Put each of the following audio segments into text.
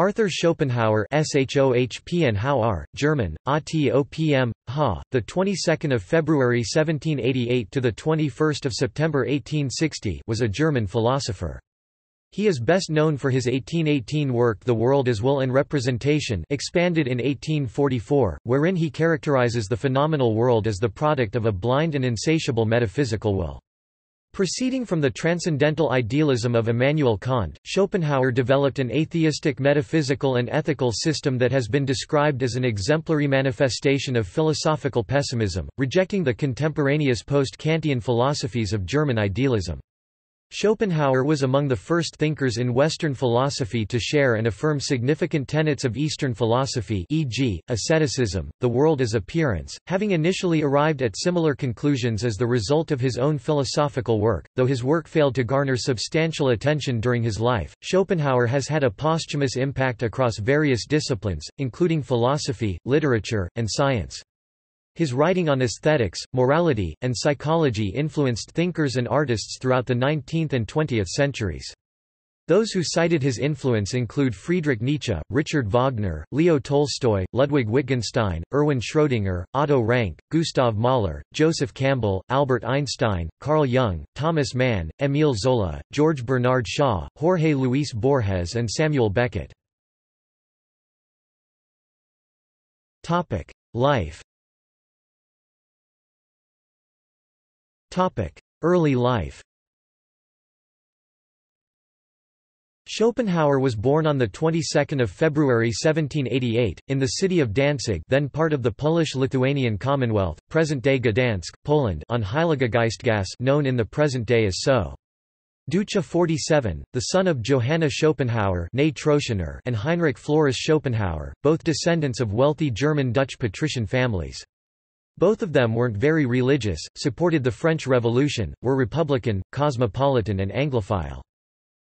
Arthur Schopenhauer (Schopenhauer, German: Atopm. Ha. The 22nd of February 1788 to the 21st of September 1860 was a German philosopher. He is best known for his 1818 work The World as Will and Representation, expanded in 1844, wherein he characterizes the phenomenal world as the product of a blind and insatiable metaphysical will. Proceeding from the transcendental idealism of Immanuel Kant, Schopenhauer developed an atheistic metaphysical and ethical system that has been described as an exemplary manifestation of philosophical pessimism, rejecting the contemporaneous post-Kantian philosophies of German idealism. Schopenhauer was among the first thinkers in Western philosophy to share and affirm significant tenets of Eastern philosophy, e.g., asceticism, the world as appearance, having initially arrived at similar conclusions as the result of his own philosophical work. Though his work failed to garner substantial attention during his life, Schopenhauer has had a posthumous impact across various disciplines, including philosophy, literature, and science. His writing on aesthetics, morality, and psychology influenced thinkers and artists throughout the 19th and 20th centuries. Those who cited his influence include Friedrich Nietzsche, Richard Wagner, Leo Tolstoy, Ludwig Wittgenstein, Erwin Schrödinger, Otto Rank, Gustav Mahler, Joseph Campbell, Albert Einstein, Carl Jung, Thomas Mann, Émile Zola, George Bernard Shaw, Jorge Luis Borges, and Samuel Beckett. Life. Early life. Schopenhauer was born on the 22nd of February 1788 in the city of Danzig, then part of the Polish-Lithuanian Commonwealth, present-day Gdansk, Poland, on Heiligengeistgasse, known in the present day as So. Duce 47, the son of Johanna Schopenhauer and Heinrich Floris Schopenhauer, both descendants of wealthy German-Dutch patrician families. Both of them weren't very religious, supported the French Revolution, were Republican, cosmopolitan and Anglophile.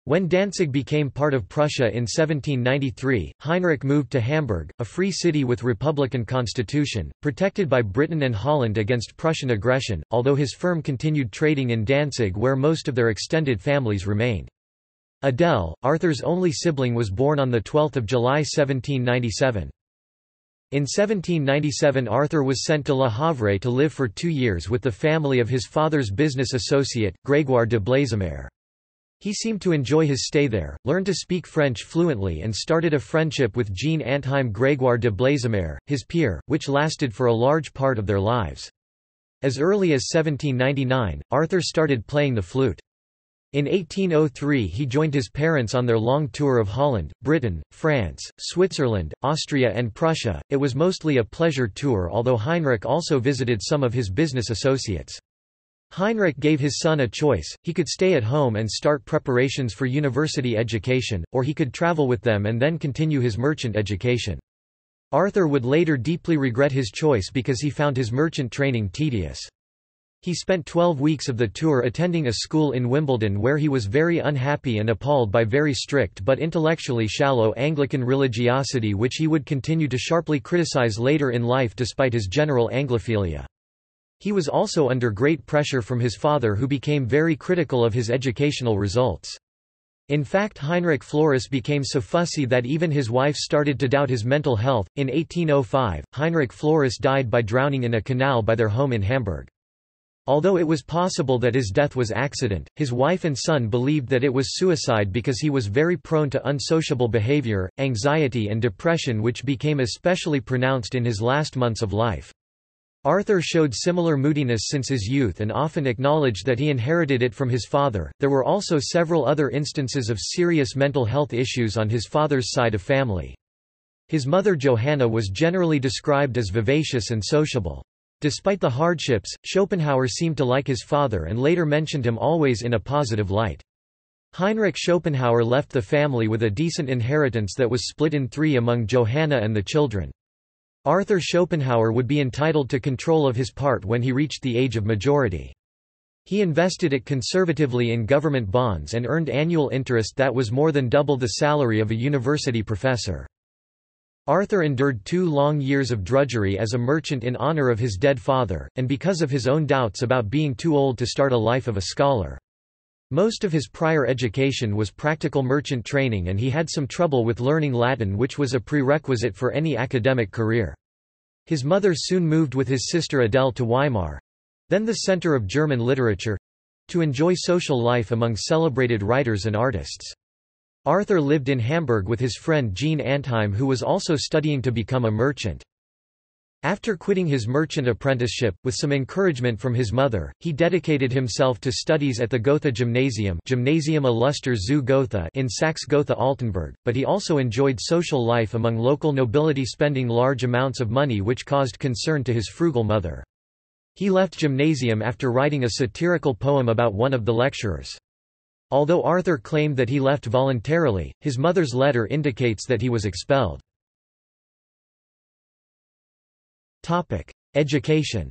When Danzig became part of Prussia in 1793, Heinrich moved to Hamburg, a free city with Republican constitution, protected by Britain and Holland against Prussian aggression, although his firm continued trading in Danzig where most of their extended families remained. Adele, Arthur's only sibling, was born on 12 July 1797. In 1797 Arthur was sent to Le Havre to live for 2 years with the family of his father's business associate, Grégoire de Blaisemère. He seemed to enjoy his stay there, learned to speak French fluently and started a friendship with Jean Antoine Grégoire de Blaisemère, his peer, which lasted for a large part of their lives. As early as 1799, Arthur started playing the flute. In 1803 he joined his parents on their long tour of Holland, Britain, France, Switzerland, Austria and Prussia. It was mostly a pleasure tour, although Heinrich also visited some of his business associates. Heinrich gave his son a choice: he could stay at home and start preparations for university education, or he could travel with them and then continue his merchant education. Arthur would later deeply regret his choice because he found his merchant training tedious. He spent 12 weeks of the tour attending a school in Wimbledon where he was very unhappy and appalled by very strict but intellectually shallow Anglican religiosity, which he would continue to sharply criticize later in life despite his general Anglophilia. He was also under great pressure from his father, who became very critical of his educational results. In fact, Heinrich Floris became so fussy that even his wife started to doubt his mental health. In 1805, Heinrich Floris died by drowning in a canal by their home in Hamburg. Although it was possible that his death was accident, his wife and son believed that it was suicide because he was very prone to unsociable behavior, anxiety and depression, which became especially pronounced in his last months of life. Arthur showed similar moodiness since his youth and often acknowledged that he inherited it from his father. There were also several other instances of serious mental health issues on his father's side of family. His mother Johanna was generally described as vivacious and sociable. Despite the hardships, Schopenhauer seemed to like his father and later mentioned him always in a positive light. Heinrich Schopenhauer left the family with a decent inheritance that was split in three among Johanna and the children. Arthur Schopenhauer would be entitled to control of his part when he reached the age of majority. He invested it conservatively in government bonds and earned annual interest that was more than double the salary of a university professor. Arthur endured 2 long years of drudgery as a merchant in honor of his dead father, and because of his own doubts about being too old to start a life of a scholar. Most of his prior education was practical merchant training, and he had some trouble with learning Latin, which was a prerequisite for any academic career. His mother soon moved with his sister Adele to Weimar, then the center of German literature, to enjoy social life among celebrated writers and artists. Arthur lived in Hamburg with his friend Jean Antheim, who was also studying to become a merchant. After quitting his merchant apprenticeship, with some encouragement from his mother, he dedicated himself to studies at the Goethe Gymnasium Gymnasium Illuster zu Goethe in Saxe-Gotha-Altenburg, but he also enjoyed social life among local nobility, spending large amounts of money, which caused concern to his frugal mother. He left gymnasium after writing a satirical poem about one of the lecturers. Although Arthur claimed that he left voluntarily, his mother's letter indicates that he was expelled. Education.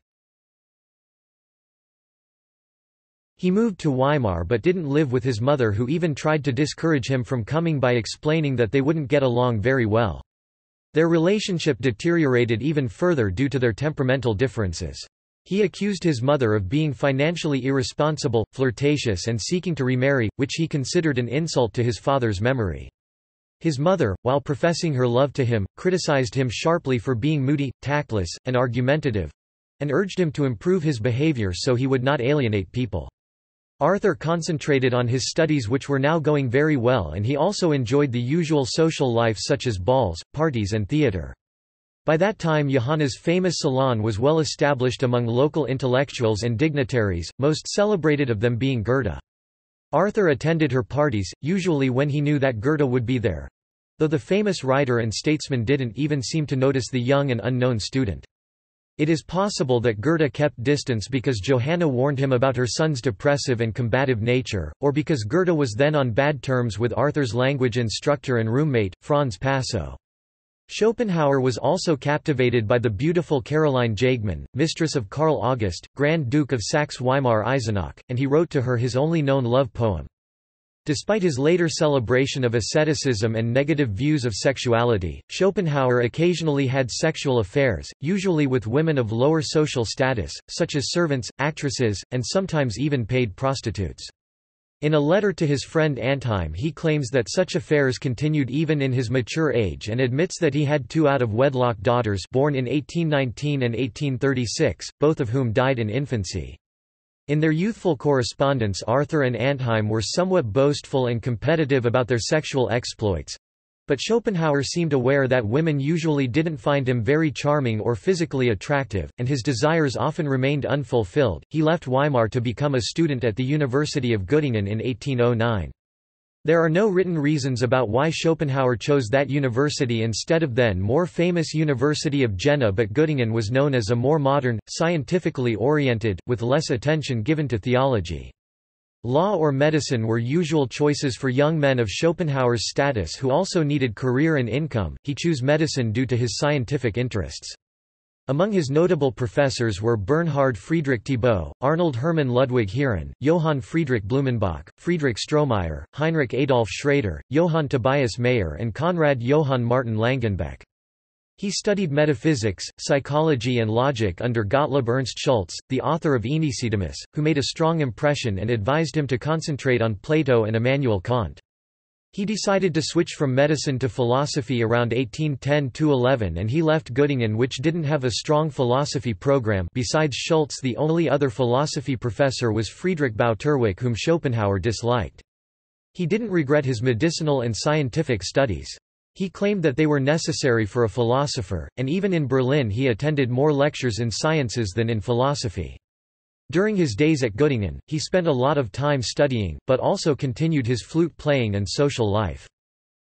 He moved to Weimar but didn't live with his mother, who even tried to discourage him from coming by explaining that they wouldn't get along very well. Their relationship deteriorated even further due to their temperamental differences. He accused his mother of being financially irresponsible, flirtatious, and seeking to remarry, which he considered an insult to his father's memory. His mother, while professing her love to him, criticized him sharply for being moody, tactless, and argumentative—and urged him to improve his behavior so he would not alienate people. Arthur concentrated on his studies, which were now going very well, and he also enjoyed the usual social life such as balls, parties, and theater. By that time, Johanna's famous salon was well established among local intellectuals and dignitaries, most celebrated of them being Goethe. Arthur attended her parties, usually when he knew that Goethe would be there, though the famous writer and statesman didn't even seem to notice the young and unknown student. It is possible that Goethe kept distance because Johanna warned him about her son's depressive and combative nature, or because Goethe was then on bad terms with Arthur's language instructor and roommate, Franz Passow. Schopenhauer was also captivated by the beautiful Caroline Jagemann, mistress of Karl August, Grand Duke of Saxe-Weimar Eisenach, and he wrote to her his only known love poem. Despite his later celebration of asceticism and negative views of sexuality, Schopenhauer occasionally had sexual affairs, usually with women of lower social status, such as servants, actresses, and sometimes even paid prostitutes. In a letter to his friend Antheim, he claims that such affairs continued even in his mature age, and admits that he had two out-of-wedlock daughters born in 1819 and 1836, both of whom died in infancy. In their youthful correspondence, Arthur and Antheim were somewhat boastful and competitive about their sexual exploits, but Schopenhauer seemed aware that women usually didn't find him very charming or physically attractive, and his desires often remained unfulfilled. He left Weimar to become a student at the University of Göttingen in 1809. There are no written reasons about why Schopenhauer chose that university instead of then more famous University of Jena, but Göttingen was known as a more modern, scientifically oriented, with less attention given to theology. Law or medicine were usual choices for young men of Schopenhauer's status who also needed career and income. He chose medicine due to his scientific interests. Among his notable professors were Bernhard Friedrich Thibault, Arnold Hermann Ludwig Heeren, Johann Friedrich Blumenbach, Friedrich Strohmeier, Heinrich Adolf Schrader, Johann Tobias Mayer, and Konrad Johann Martin Langenbeck. He studied metaphysics, psychology, and logic under Gottlob Ernst Schulze, the author of Aenesidemus, who made a strong impression and advised him to concentrate on Plato and Immanuel Kant. He decided to switch from medicine to philosophy around 1810–11, and he left Göttingen, which didn't have a strong philosophy program. Besides Schulze, the only other philosophy professor was Friedrich Bouterwek, whom Schopenhauer disliked. He didn't regret his medicinal and scientific studies. He claimed that they were necessary for a philosopher, and even in Berlin he attended more lectures in sciences than in philosophy. During his days at Göttingen, he spent a lot of time studying, but also continued his flute playing and social life.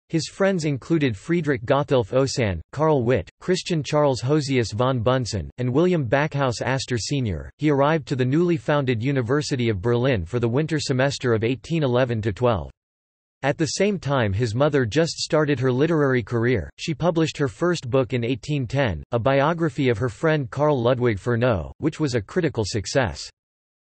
His friends included Friedrich Gothelf Osann, Karl Witt, Christian Charles Hosius von Bunsen, and William Backhaus Astor Sr. He arrived to the newly founded University of Berlin for the winter semester of 1811–12. At the same time, his mother just started her literary career. She published her first book in 1810, a biography of her friend Carl Ludwig Fernot, which was a critical success.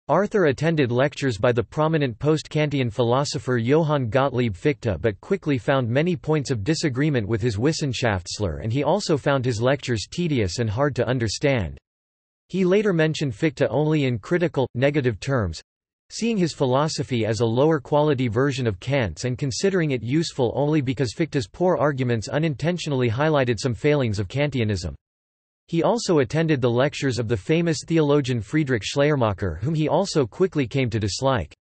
Arthur attended lectures by the prominent post-Kantian philosopher Johann Gottlieb Fichte, but quickly found many points of disagreement with his Wissenschaftslehre, and he also found his lectures tedious and hard to understand. He later mentioned Fichte only in critical, negative terms, Seeing his philosophy as a lower-quality version of Kant's and considering it useful only because Fichte's poor arguments unintentionally highlighted some failings of Kantianism. He also attended the lectures of the famous theologian Friedrich Schleiermacher, whom he also quickly came to dislike.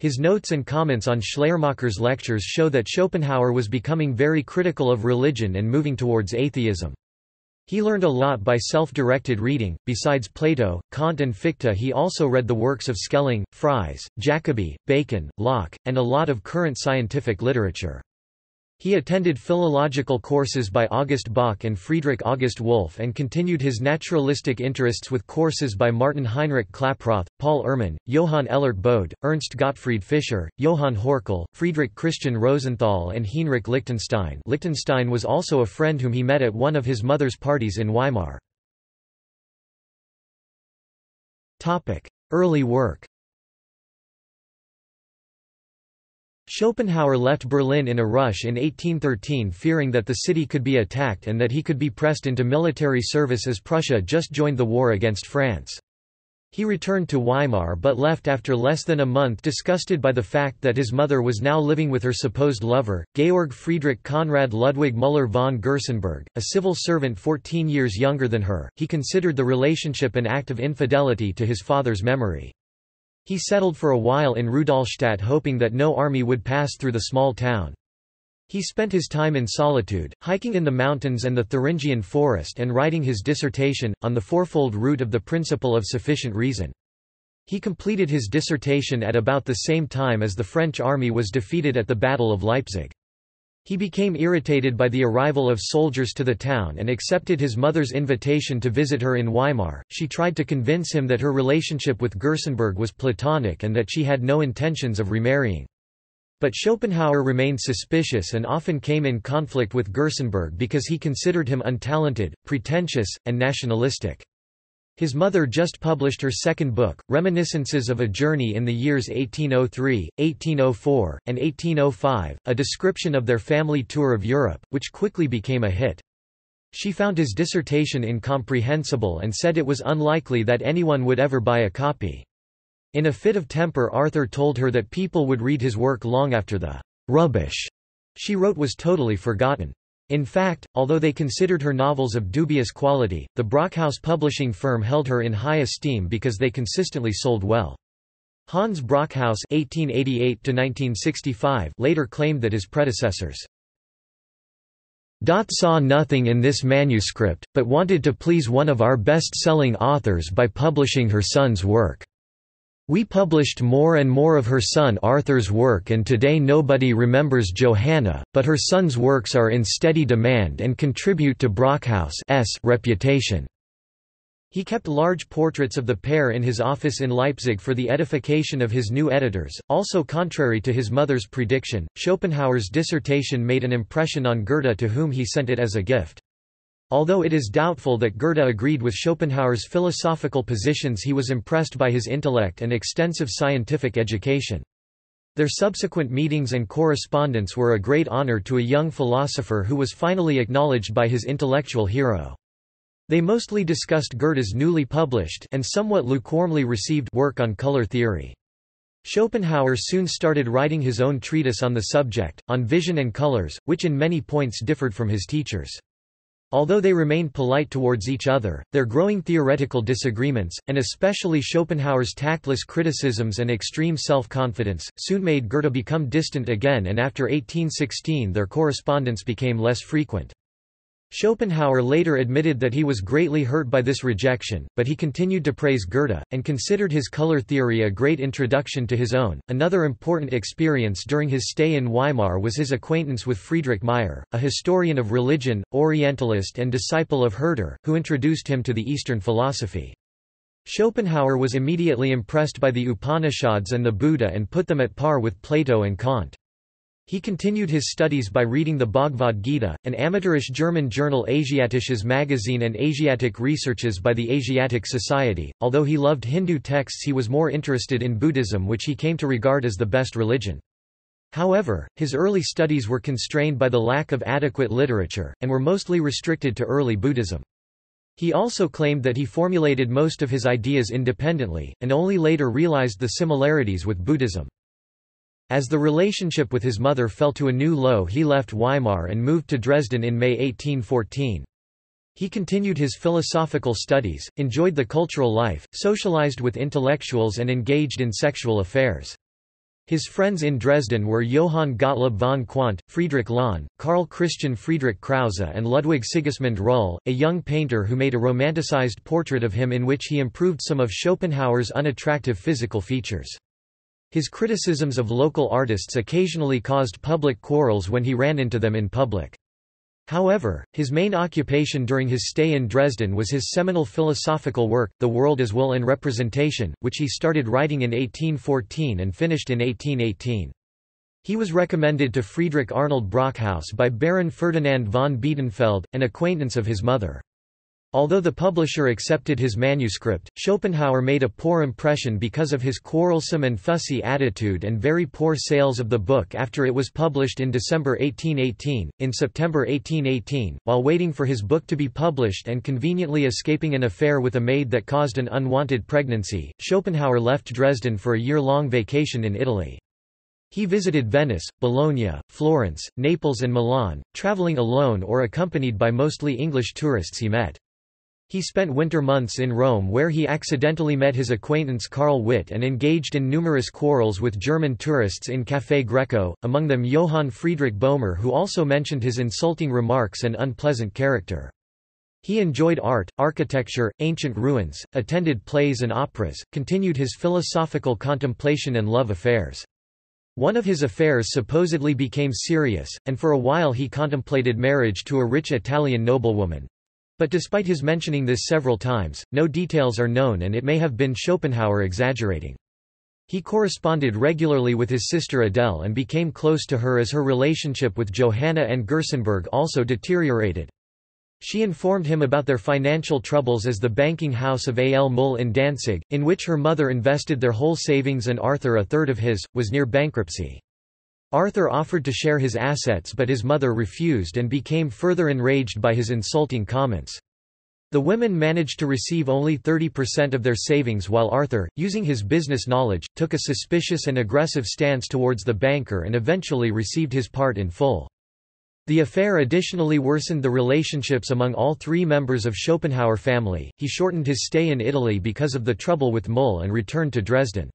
His notes and comments on Schleiermacher's lectures show that Schopenhauer was becoming very critical of religion and moving towards atheism. He learned a lot by self-directed reading. Besides Plato, Kant and Fichte, he also read the works of Schelling, Fries, Jacobi, Bacon, Locke, and a lot of current scientific literature. He attended philological courses by August Bach and Friedrich August Wolff and continued his naturalistic interests with courses by Martin Heinrich Klaproth, Paul Ehrmann, Johann Ellert Bode, Ernst Gottfried Fischer, Johann Horkel, Friedrich Christian Rosenthal and Heinrich Lichtenstein. Lichtenstein was also a friend whom he met at one of his mother's parties in Weimar. Early work. Schopenhauer left Berlin in a rush in 1813, fearing that the city could be attacked and that he could be pressed into military service as Prussia just joined the war against France. He returned to Weimar but left after less than a month, disgusted by the fact that his mother was now living with her supposed lover, Georg Friedrich Konrad Ludwig Müller von Gerstenbergk, a civil servant 14 years younger than her. He considered the relationship an act of infidelity to his father's memory. He settled for a while in Rudolstadt, hoping that no army would pass through the small town. He spent his time in solitude, hiking in the mountains and the Thuringian forest and writing his dissertation, On the Fourfold Root of the Principle of Sufficient Reason. He completed his dissertation at about the same time as the French army was defeated at the Battle of Leipzig. He became irritated by the arrival of soldiers to the town and accepted his mother's invitation to visit her in Weimar. She tried to convince him that her relationship with Gerstenbergk was platonic and that she had no intentions of remarrying. But Schopenhauer remained suspicious and often came in conflict with Gerstenbergk because he considered him untalented, pretentious, and nationalistic. His mother just published her second book, Reminiscences of a Journey in the Years 1803, 1804, and 1805, a description of their family tour of Europe, which quickly became a hit. She found his dissertation incomprehensible and said it was unlikely that anyone would ever buy a copy. In a fit of temper, Arthur told her that people would read his work long after the rubbish she wrote was totally forgotten. In fact, although they considered her novels of dubious quality, the Brockhaus publishing firm held her in high esteem because they consistently sold well. Hans Brockhaus (1888–1965) later claimed that his predecessors "saw nothing in this manuscript, but wanted to please one of our best-selling authors by publishing her son's work. We published more and more of her son Arthur's work, and today nobody remembers Johanna, but her son's works are in steady demand and contribute to Brockhaus's reputation." He kept large portraits of the pair in his office in Leipzig for the edification of his new editors. Also, contrary to his mother's prediction, Schopenhauer's dissertation made an impression on Goethe, to whom he sent it as a gift. Although it is doubtful that Goethe agreed with Schopenhauer's philosophical positions, he was impressed by his intellect and extensive scientific education. Their subsequent meetings and correspondence were a great honor to a young philosopher who was finally acknowledged by his intellectual hero. They mostly discussed Goethe's newly published and somewhat lukewarmly received work on color theory. Schopenhauer soon started writing his own treatise on the subject, On Vision and Colors, which in many points differed from his teacher's. Although they remained polite towards each other, their growing theoretical disagreements, and especially Schopenhauer's tactless criticisms and extreme self-confidence, soon made Goethe become distant again, and after 1816 their correspondence became less frequent. Schopenhauer later admitted that he was greatly hurt by this rejection, but he continued to praise Goethe, and considered his color theory a great introduction to his own. Another important experience during his stay in Weimar was his acquaintance with Friedrich Majer, a historian of religion, Orientalist, and disciple of Herder, who introduced him to the Eastern philosophy. Schopenhauer was immediately impressed by the Upanishads and the Buddha and put them at par with Plato and Kant. He continued his studies by reading the Bhagavad Gita, an amateurish German journal, Asiatisches Magazin and Asiatic Researches by the Asiatic Society. Although he loved Hindu texts, he was more interested in Buddhism, which he came to regard as the best religion. However, his early studies were constrained by the lack of adequate literature, and were mostly restricted to early Buddhism. He also claimed that he formulated most of his ideas independently, and only later realized the similarities with Buddhism. As the relationship with his mother fell to a new low, he left Weimar and moved to Dresden in May 1814. He continued his philosophical studies, enjoyed the cultural life, socialized with intellectuals and engaged in sexual affairs. His friends in Dresden were Johann Gottlieb von Quandt, Friedrich Lahn, Carl Christian Friedrich Krause and Ludwig Sigismund Ruhl, a young painter who made a romanticized portrait of him in which he improved some of Schopenhauer's unattractive physical features. His criticisms of local artists occasionally caused public quarrels when he ran into them in public. However, his main occupation during his stay in Dresden was his seminal philosophical work, The World as Will and Representation, which he started writing in 1814 and finished in 1818. He was recommended to Friedrich Arnold Brockhaus by Baron Ferdinand von Biedenfeld, an acquaintance of his mother. Although the publisher accepted his manuscript, Schopenhauer made a poor impression because of his quarrelsome and fussy attitude and very poor sales of the book after it was published in December 1818. In September 1818, while waiting for his book to be published and conveniently escaping an affair with a maid that caused an unwanted pregnancy, Schopenhauer left Dresden for a year-long vacation in Italy. He visited Venice, Bologna, Florence, Naples and Milan, traveling alone or accompanied by mostly English tourists he met. He spent winter months in Rome where he accidentally met his acquaintance Karl Witt and engaged in numerous quarrels with German tourists in Café Greco, among them Johann Friedrich Bohmer, who also mentioned his insulting remarks and unpleasant character. He enjoyed art, architecture, ancient ruins, attended plays and operas, continued his philosophical contemplation and love affairs. One of his affairs supposedly became serious, and for a while he contemplated marriage to a rich Italian noblewoman. But despite his mentioning this several times, no details are known and it may have been Schopenhauer exaggerating. He corresponded regularly with his sister Adele and became close to her as her relationship with Johanna and Gerstenberg also deteriorated. She informed him about their financial troubles as the banking house of A.L. Muhl in Danzig, in which her mother invested their whole savings and Arthur, a third of his, was near bankruptcy. Arthur offered to share his assets but his mother refused and became further enraged by his insulting comments. The women managed to receive only 30% of their savings while Arthur, using his business knowledge, took a suspicious and aggressive stance towards the banker and eventually received his part in full. The affair additionally worsened the relationships among all three members of Schopenhauer family. He shortened his stay in Italy because of the trouble with Muhl and returned to Dresden.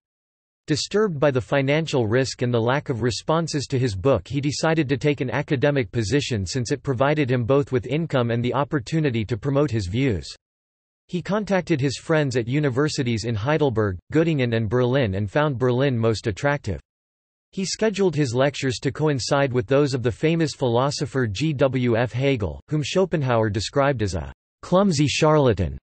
Disturbed by the financial risk and the lack of responses to his book, he decided to take an academic position since it provided him both with income and the opportunity to promote his views. He contacted his friends at universities in Heidelberg, Göttingen and Berlin and found Berlin most attractive. He scheduled his lectures to coincide with those of the famous philosopher G.W.F. Hegel, whom Schopenhauer described as a clumsy charlatan.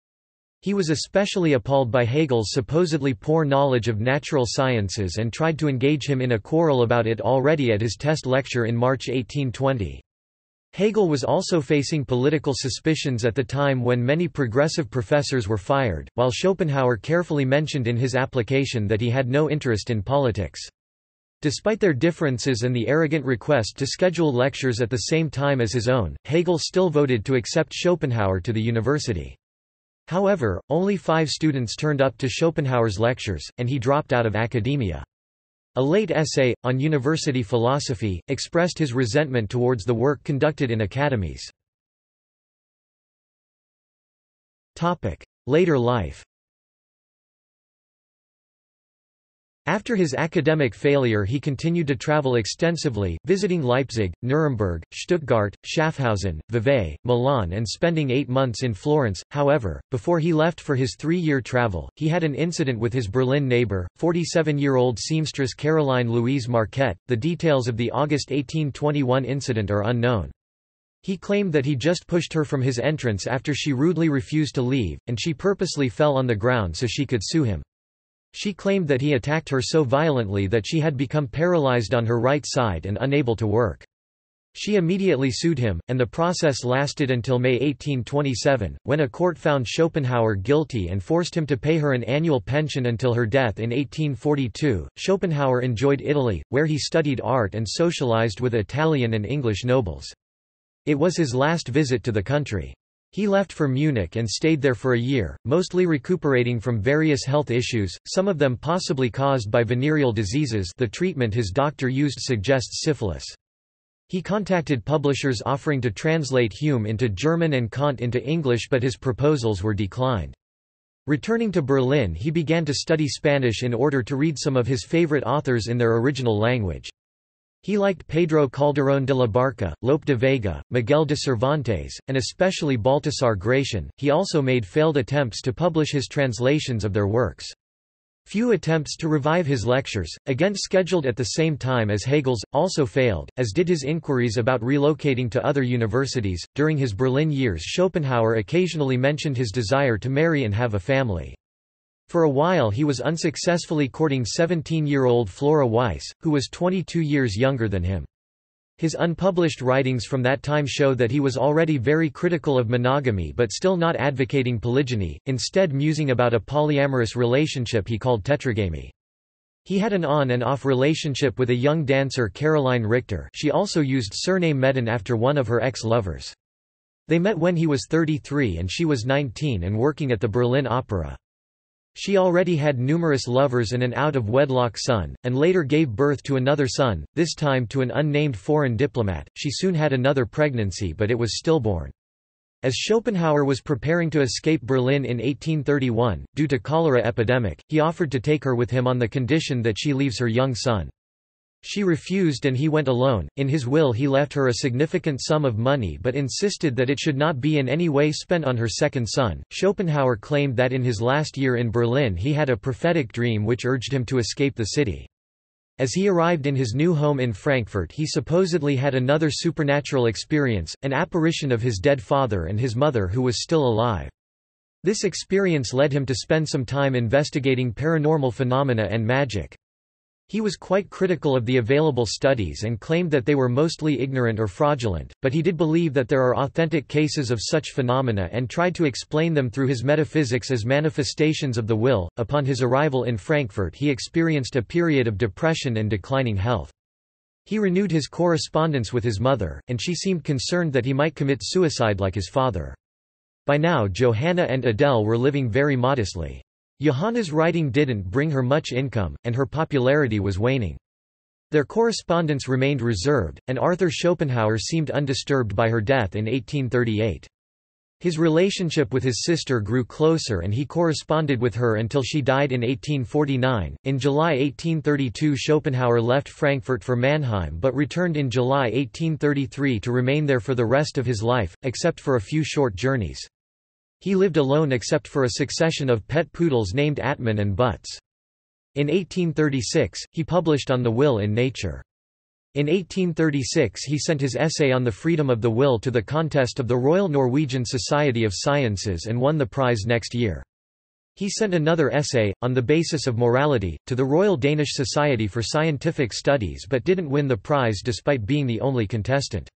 He was especially appalled by Hegel's supposedly poor knowledge of natural sciences and tried to engage him in a quarrel about it already at his test lecture in March 1820. Hegel was also facing political suspicions at the time when many progressive professors were fired, while Schopenhauer carefully mentioned in his application that he had no interest in politics. Despite their differences and the arrogant request to schedule lectures at the same time as his own, Hegel still voted to accept Schopenhauer to the university. However, only 5 students turned up to Schopenhauer's lectures, and he dropped out of academia. A late essay, on university philosophy, expressed his resentment towards the work conducted in academies. Later life. After his academic failure, he continued to travel extensively, visiting Leipzig, Nuremberg, Stuttgart, Schaffhausen, Vevey, Milan and spending 8 months in Florence. However, before he left for his 3-year travel, he had an incident with his Berlin neighbor, 47-year-old seamstress Caroline Louise Marquette. The details of the August 1821 incident are unknown. He claimed that he just pushed her from his entrance after she rudely refused to leave, and she purposely fell on the ground so she could sue him. She claimed that he attacked her so violently that she had become paralyzed on her right side and unable to work. She immediately sued him, and the process lasted until May 1827, when a court found Schopenhauer guilty and forced him to pay her an annual pension until her death in 1842. Schopenhauer enjoyed Italy, where he studied art and socialized with Italian and English nobles. It was his last visit to the country. He left for Munich and stayed there for a year, mostly recuperating from various health issues, some of them possibly caused by venereal diseases. The treatment his doctor used suggests syphilis. He contacted publishers offering to translate Hume into German and Kant into English, but his proposals were declined. Returning to Berlin, he began to study Spanish in order to read some of his favorite authors in their original language. He liked Pedro Calderón de la Barca, Lope de Vega, Miguel de Cervantes, and especially Baltasar Gracián. He also made failed attempts to publish his translations of their works. Few attempts to revive his lectures, again scheduled at the same time as Hegel's, also failed, as did his inquiries about relocating to other universities. During his Berlin years, Schopenhauer occasionally mentioned his desire to marry and have a family. For a while he was unsuccessfully courting 17-year-old Flora Weiss, who was 22 years younger than him. His unpublished writings from that time show that he was already very critical of monogamy but still not advocating polygyny, instead musing about a polyamorous relationship he called tetragamy. He had an on and off relationship with a young dancer, Caroline Richter. She also used surname Medin after one of her ex-lovers. They met when he was 33 and she was 19 and working at the Berlin Opera. She already had numerous lovers and an out-of-wedlock son, and later gave birth to another son, this time to an unnamed foreign diplomat. She soon had another pregnancy, but it was stillborn. As Schopenhauer was preparing to escape Berlin in 1831, due to cholera epidemic, he offered to take her with him on the condition that she leaves her young son. She refused and he went alone. In his will he left her a significant sum of money but insisted that it should not be in any way spent on her second son. Schopenhauer claimed that in his last year in Berlin he had a prophetic dream which urged him to escape the city. As he arrived in his new home in Frankfurt, he supposedly had another supernatural experience, an apparition of his dead father and his mother who was still alive. This experience led him to spend some time investigating paranormal phenomena and magic. He was quite critical of the available studies and claimed that they were mostly ignorant or fraudulent, but he did believe that there are authentic cases of such phenomena and tried to explain them through his metaphysics as manifestations of the will. Upon his arrival in Frankfurt, he experienced a period of depression and declining health. He renewed his correspondence with his mother, and she seemed concerned that he might commit suicide like his father. By now, Johanna and Adele were living very modestly. Johanna's writing didn't bring her much income, and her popularity was waning. Their correspondence remained reserved, and Arthur Schopenhauer seemed undisturbed by her death in 1838. His relationship with his sister grew closer and he corresponded with her until she died in 1849. In July 1832, Schopenhauer left Frankfurt for Mannheim but returned in July 1833 to remain there for the rest of his life, except for a few short journeys. He lived alone except for a succession of pet poodles named Atman and Butts. In 1836, he published on the will in Nature. In 1836 he sent his essay on the freedom of the will to the contest of the Royal Norwegian Society of Sciences and won the prize next year. He sent another essay, on the basis of morality, to the Royal Danish Society for Scientific Studies but didn't win the prize despite being the only contestant.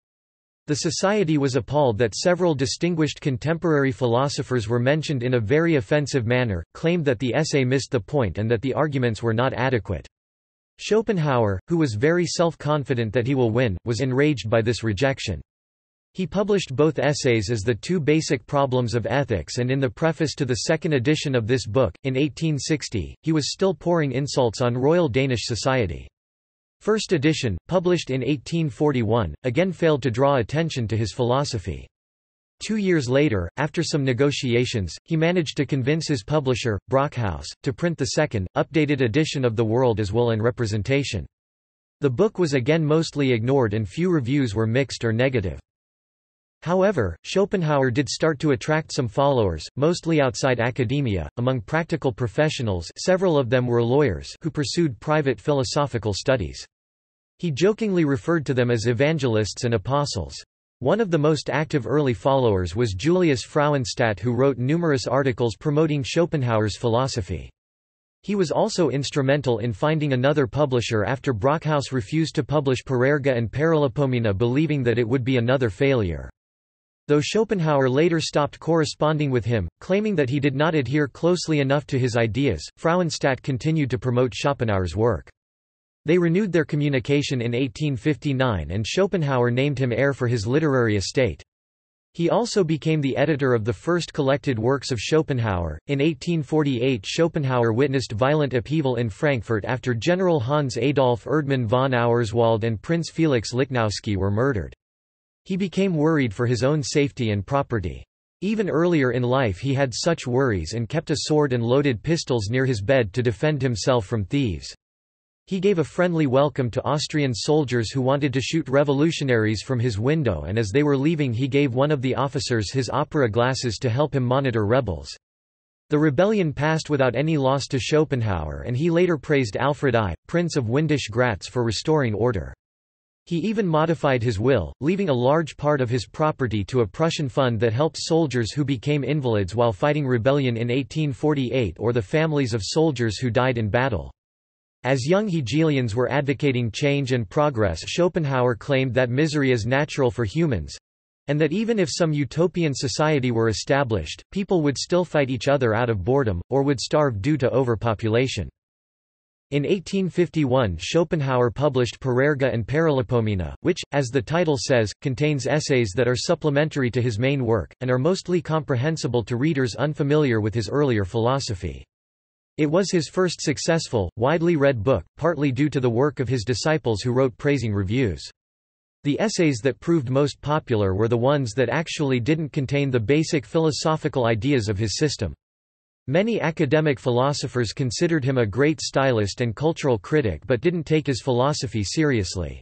The society was appalled that several distinguished contemporary philosophers were mentioned in a very offensive manner, claimed that the essay missed the point and that the arguments were not adequate. Schopenhauer, who was very self-confident that he will win, was enraged by this rejection. He published both essays as The Two Basic Problems of Ethics and in the preface to the second edition of this book. In 1860, he was still pouring insults on Royal Danish Society. First edition, published in 1841, again failed to draw attention to his philosophy. 2 years later, after some negotiations, he managed to convince his publisher, Backhaus, to print the second, updated edition of The World as Will and Representation. The book was again mostly ignored and few reviews were mixed or negative. However, Schopenhauer did start to attract some followers, mostly outside academia, among practical professionals, several of them were lawyers who pursued private philosophical studies. He jokingly referred to them as evangelists and apostles. One of the most active early followers was Julius Frauenstadt, who wrote numerous articles promoting Schopenhauer's philosophy. He was also instrumental in finding another publisher after Backhaus refused to publish Parerga and Paralipomena, believing that it would be another failure. Though Schopenhauer later stopped corresponding with him, claiming that he did not adhere closely enough to his ideas, Frauenstadt continued to promote Schopenhauer's work. They renewed their communication in 1859 and Schopenhauer named him heir for his literary estate. He also became the editor of the first collected works of Schopenhauer. In 1848, Schopenhauer witnessed violent upheaval in Frankfurt after General Hans Adolf Erdmann von Auerswald and Prince Felix Lichnowsky were murdered. He became worried for his own safety and property. Even earlier in life, he had such worries and kept a sword and loaded pistols near his bed to defend himself from thieves. He gave a friendly welcome to Austrian soldiers who wanted to shoot revolutionaries from his window, and as they were leaving he gave one of the officers his opera glasses to help him monitor rebels. The rebellion passed without any loss to Schopenhauer, and he later praised Alfred I, Prince of Windisch Gratz, for restoring order. He even modified his will, leaving a large part of his property to a Prussian fund that helped soldiers who became invalids while fighting rebellion in 1848 or the families of soldiers who died in battle. As young Hegelians were advocating change and progress, Schopenhauer claimed that misery is natural for humans, and that even if some utopian society were established, people would still fight each other out of boredom, or would starve due to overpopulation. In 1851 Schopenhauer published Parerga and Paralipomena, which, as the title says, contains essays that are supplementary to his main work, and are mostly comprehensible to readers unfamiliar with his earlier philosophy. It was his first successful, widely read book, partly due to the work of his disciples who wrote praising reviews. The essays that proved most popular were the ones that actually didn't contain the basic philosophical ideas of his system. Many academic philosophers considered him a great stylist and cultural critic but didn't take his philosophy seriously.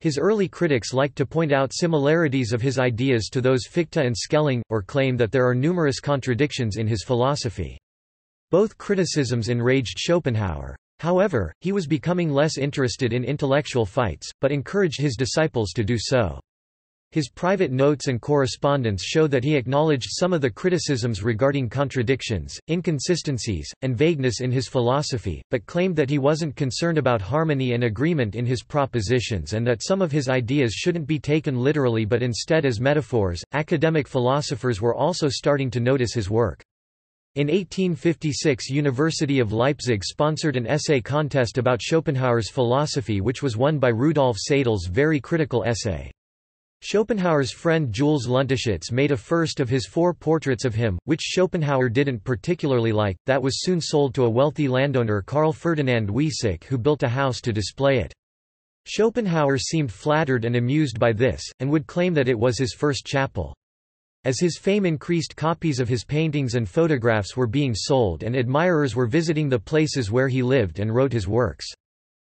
His early critics liked to point out similarities of his ideas to those Fichte and Schelling, or claim that there are numerous contradictions in his philosophy. Both criticisms enraged Schopenhauer. However, he was becoming less interested in intellectual fights, but encouraged his disciples to do so. His private notes and correspondence show that he acknowledged some of the criticisms regarding contradictions, inconsistencies, and vagueness in his philosophy, but claimed that he wasn't concerned about harmony and agreement in his propositions and that some of his ideas shouldn't be taken literally but instead as metaphors. Academic philosophers were also starting to notice his work. In 1856, University of Leipzig sponsored an essay contest about Schopenhauer's philosophy, which was won by Rudolf Seidel's very critical essay. Schopenhauer's friend Jules Lunteschutz made a first of his 4 portraits of him, which Schopenhauer didn't particularly like, that was soon sold to a wealthy landowner Carl Ferdinand Wiesike, who built a house to display it. Schopenhauer seemed flattered and amused by this, and would claim that it was his first chapel. As his fame increased, copies of his paintings and photographs were being sold and admirers were visiting the places where he lived and wrote his works.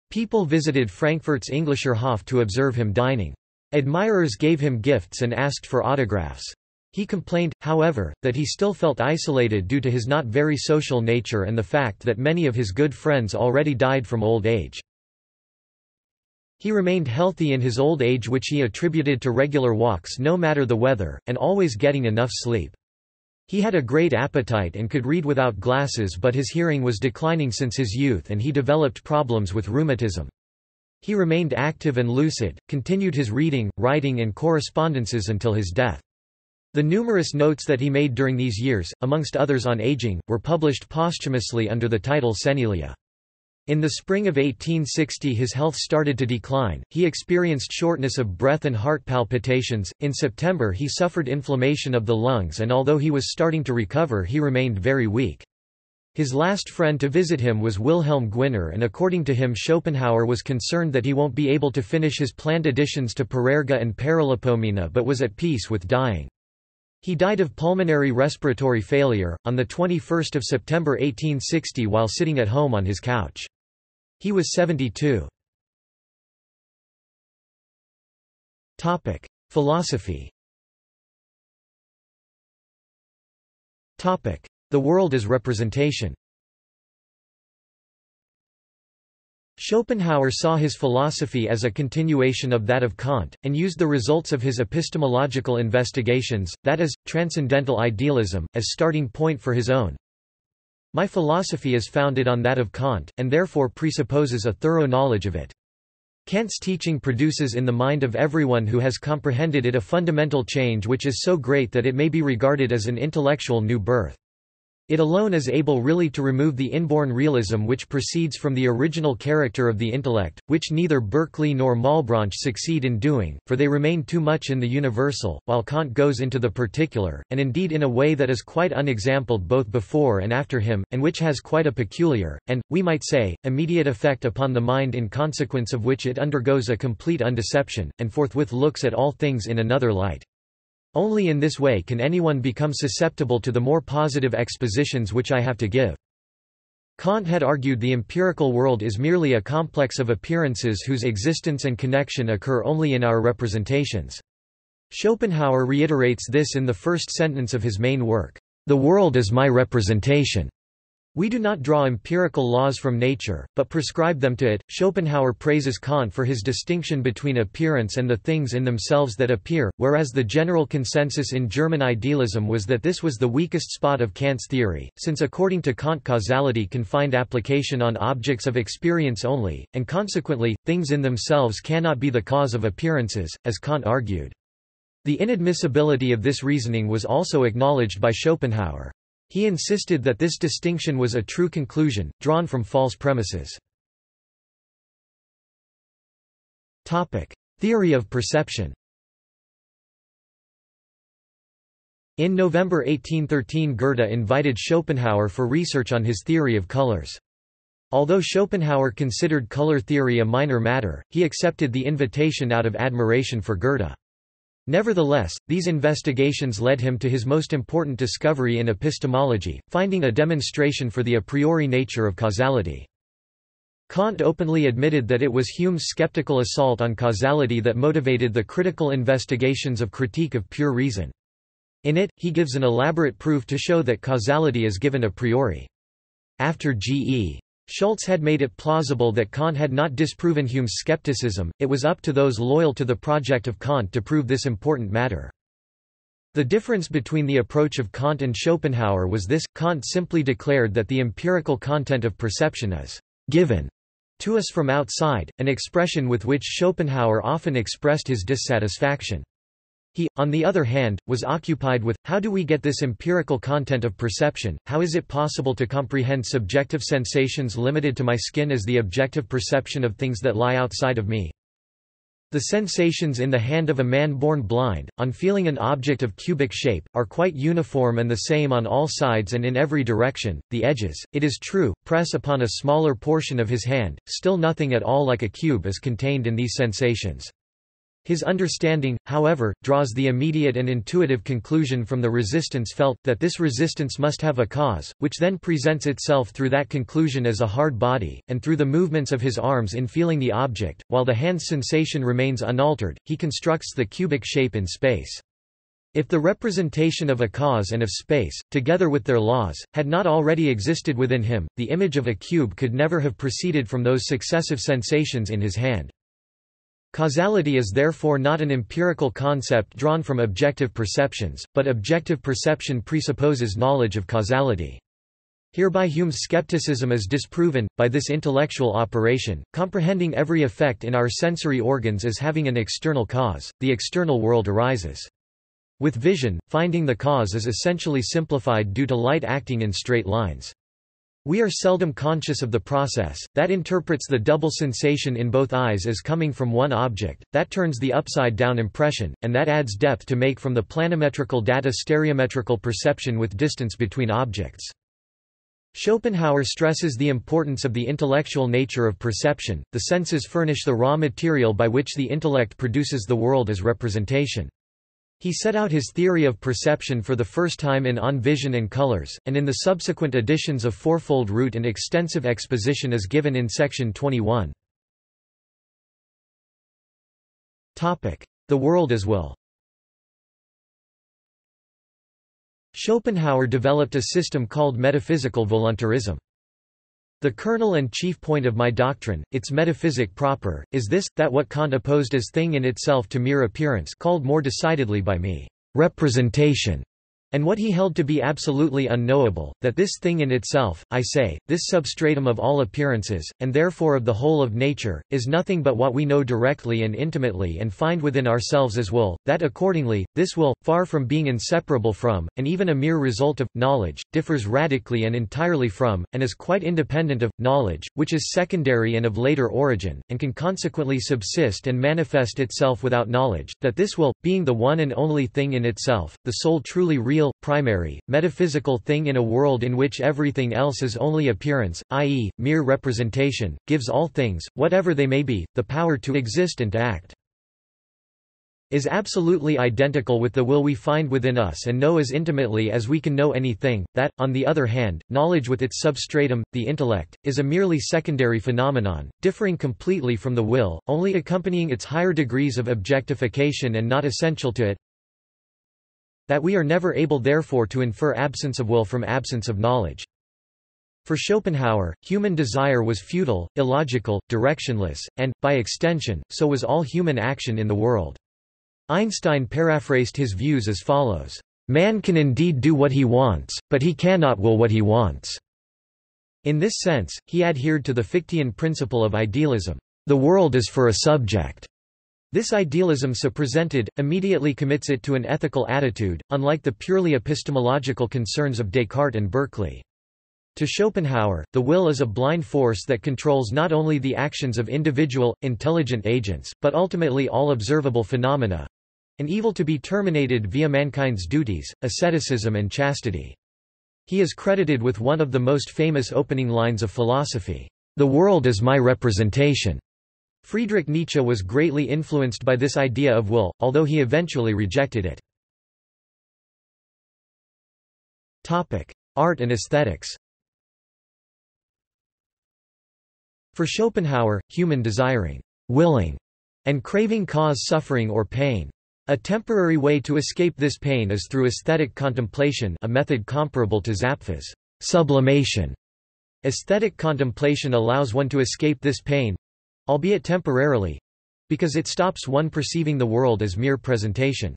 People visited Frankfurt's Englischer Hof to observe him dining. Admirers gave him gifts and asked for autographs. He complained, however, that he still felt isolated due to his not very social nature and the fact that many of his good friends already died from old age. He remained healthy in his old age, which he attributed to regular walks no matter the weather, and always getting enough sleep. He had a great appetite and could read without glasses, but his hearing was declining since his youth and he developed problems with rheumatism. He remained active and lucid, continued his reading, writing and correspondences until his death. The numerous notes that he made during these years, amongst others on aging, were published posthumously under the title Senilia. In the spring of 1860 his health started to decline, he experienced shortness of breath and heart palpitations. In September he suffered inflammation of the lungs, and although he was starting to recover he remained very weak. His last friend to visit him was Wilhelm Gwinner, and according to him Schopenhauer was concerned that he won't be able to finish his planned additions to Parerga and Paralipomena, but was at peace with dying. He died of pulmonary respiratory failure, on 21 September 1860 while sitting at home on his couch. He was 72. Philosophy. The World as Representation. Schopenhauer saw his philosophy as a continuation of that of Kant, and used the results of his epistemological investigations, that is, transcendental idealism, as starting point for his own. My philosophy is founded on that of Kant, and therefore presupposes a thorough knowledge of it. Kant's teaching produces in the mind of everyone who has comprehended it a fundamental change which is so great that it may be regarded as an intellectual new birth. It alone is able really to remove the inborn realism which proceeds from the original character of the intellect, which neither Berkeley nor Malebranche succeed in doing, for they remain too much in the universal, while Kant goes into the particular, and indeed in a way that is quite unexampled both before and after him, and which has quite a peculiar, and, we might say, immediate effect upon the mind, in consequence of which it undergoes a complete undeception, and forthwith looks at all things in another light. Only in this way can anyone become susceptible to the more positive expositions which I have to give. Kant had argued the empirical world is merely a complex of appearances whose existence and connection occur only in our representations. Schopenhauer reiterates this in the first sentence of his main work, "The world is my representation." We do not draw empirical laws from nature, but prescribe them to it. Schopenhauer praises Kant for his distinction between appearance and the things in themselves that appear, whereas the general consensus in German idealism was that this was the weakest spot of Kant's theory, since according to Kant causality can find application on objects of experience only, and consequently, things in themselves cannot be the cause of appearances, as Kant argued. The inadmissibility of this reasoning was also acknowledged by Schopenhauer. He insisted that this distinction was a true conclusion, drawn from false premises. Theory of perception. In November 1813, Goethe invited Schopenhauer for research on his theory of colors. Although Schopenhauer considered color theory a minor matter, he accepted the invitation out of admiration for Goethe. Nevertheless, these investigations led him to his most important discovery in epistemology, finding a demonstration for the a priori nature of causality. Kant openly admitted that it was Hume's skeptical assault on causality that motivated the critical investigations of Critique of Pure Reason. In it, he gives an elaborate proof to show that causality is given a priori. After G.E. Schulze had made it plausible that Kant had not disproven Hume's skepticism, it was up to those loyal to the project of Kant to prove this important matter. The difference between the approach of Kant and Schopenhauer was this: Kant simply declared that the empirical content of perception is given to us from outside, an expression with which Schopenhauer often expressed his dissatisfaction. He, on the other hand, was occupied with, how do we get this empirical content of perception, how is it possible to comprehend subjective sensations limited to my skin as the objective perception of things that lie outside of me? The sensations in the hand of a man born blind, on feeling an object of cubic shape, are quite uniform and the same on all sides and in every direction. The edges, it is true, press upon a smaller portion of his hand, still nothing at all like a cube is contained in these sensations. His understanding, however, draws the immediate and intuitive conclusion from the resistance felt, that this resistance must have a cause, which then presents itself through that conclusion as a hard body, and through the movements of his arms in feeling the object. While the hand's sensation remains unaltered, he constructs the cubic shape in space. If the representation of a cause and of space, together with their laws, had not already existed within him, the image of a cube could never have proceeded from those successive sensations in his hand. Causality is therefore not an empirical concept drawn from objective perceptions, but objective perception presupposes knowledge of causality. Hereby Hume's skepticism is disproven. By this intellectual operation, comprehending every effect in our sensory organs as having an external cause, the external world arises. With vision, finding the cause is essentially simplified due to light acting in straight lines. We are seldom conscious of the process that interprets the double sensation in both eyes as coming from one object, that turns the upside-down impression, and that adds depth to make from the planimetrical data stereometrical perception with distance between objects. Schopenhauer stresses the importance of the intellectual nature of perception. The senses furnish the raw material by which the intellect produces the world as representation. He set out his theory of perception for the first time in On Vision and Colors, and in the subsequent editions of Fourfold Root an extensive exposition is given in section 21. The World as Will. Schopenhauer developed a system called metaphysical voluntarism. The kernel and chief point of my doctrine, its metaphysic proper, is this, that what Kant opposed as thing in itself to mere appearance, called more decidedly by me, representation, And what he held to be absolutely unknowable, that this thing in itself, I say, this substratum of all appearances, and therefore of the whole of nature, is nothing but what we know directly and intimately and find within ourselves as will, that accordingly, this will, far from being inseparable from, and even a mere result of, knowledge, differs radically and entirely from, and is quite independent of, knowledge, which is secondary and of later origin, and can consequently subsist and manifest itself without knowledge, that this will, being the one and only thing in itself, the sole truly real, primary, metaphysical thing in a world in which everything else is only appearance, i.e., mere representation, gives all things, whatever they may be, the power to exist and to act, is absolutely identical with the will we find within us and know as intimately as we can know anything, that, on the other hand, knowledge with its substratum, the intellect, is a merely secondary phenomenon, differing completely from the will, only accompanying its higher degrees of objectification and not essential to it, that we are never able therefore to infer absence of will from absence of knowledge. For Schopenhauer, human desire was futile, illogical, directionless, and, by extension, so was all human action in the world. Einstein paraphrased his views as follows, "Man can indeed do what he wants, but he cannot will what he wants." In this sense, he adhered to the Fichtean principle of idealism, "The world is for a subject." This idealism so presented, immediately commits it to an ethical attitude, unlike the purely epistemological concerns of Descartes and Berkeley. To Schopenhauer, the will is a blind force that controls not only the actions of individual, intelligent agents, but ultimately all observable phenomena—an evil to be terminated via mankind's duties, asceticism and chastity. He is credited with one of the most famous opening lines of philosophy, "The world is my representation." Friedrich Nietzsche was greatly influenced by this idea of will, although he eventually rejected it. Topic: Art and aesthetics. For Schopenhauer, human desiring, willing, and craving cause suffering or pain. A temporary way to escape this pain is through aesthetic contemplation, a method comparable to Zapf's sublimation. Aesthetic contemplation allows one to escape this pain, albeit temporarily, because it stops one perceiving the world as mere presentation.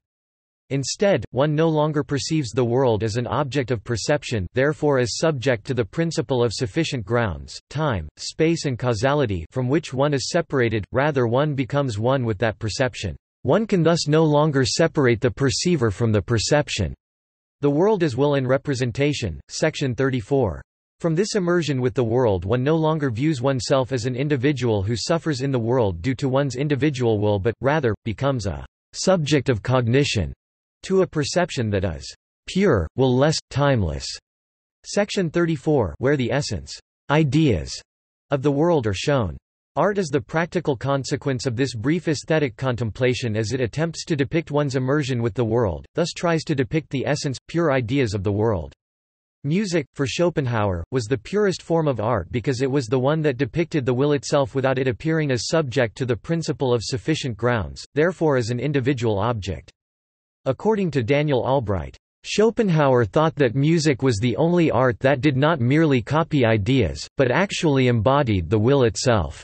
Instead, one no longer perceives the world as an object of perception, therefore as subject to the principle of sufficient grounds, time, space and causality from which one is separated, rather one becomes one with that perception. One can thus no longer separate the perceiver from the perception. The World as Will and Representation, Section 34. From this immersion with the world one no longer views oneself as an individual who suffers in the world due to one's individual will but, rather, becomes a subject of cognition to a perception that is pure, will-less, timeless. Section 34, where the essence, ideas, of the world are shown. Art is the practical consequence of this brief aesthetic contemplation as it attempts to depict one's immersion with the world, thus tries to depict the essence, pure ideas of the world. Music, for Schopenhauer, was the purest form of art because it was the one that depicted the will itself without it appearing as subject to the principle of sufficient grounds, therefore as an individual object. According to Daniel Albright, Schopenhauer thought that music was the only art that did not merely copy ideas, but actually embodied the will itself.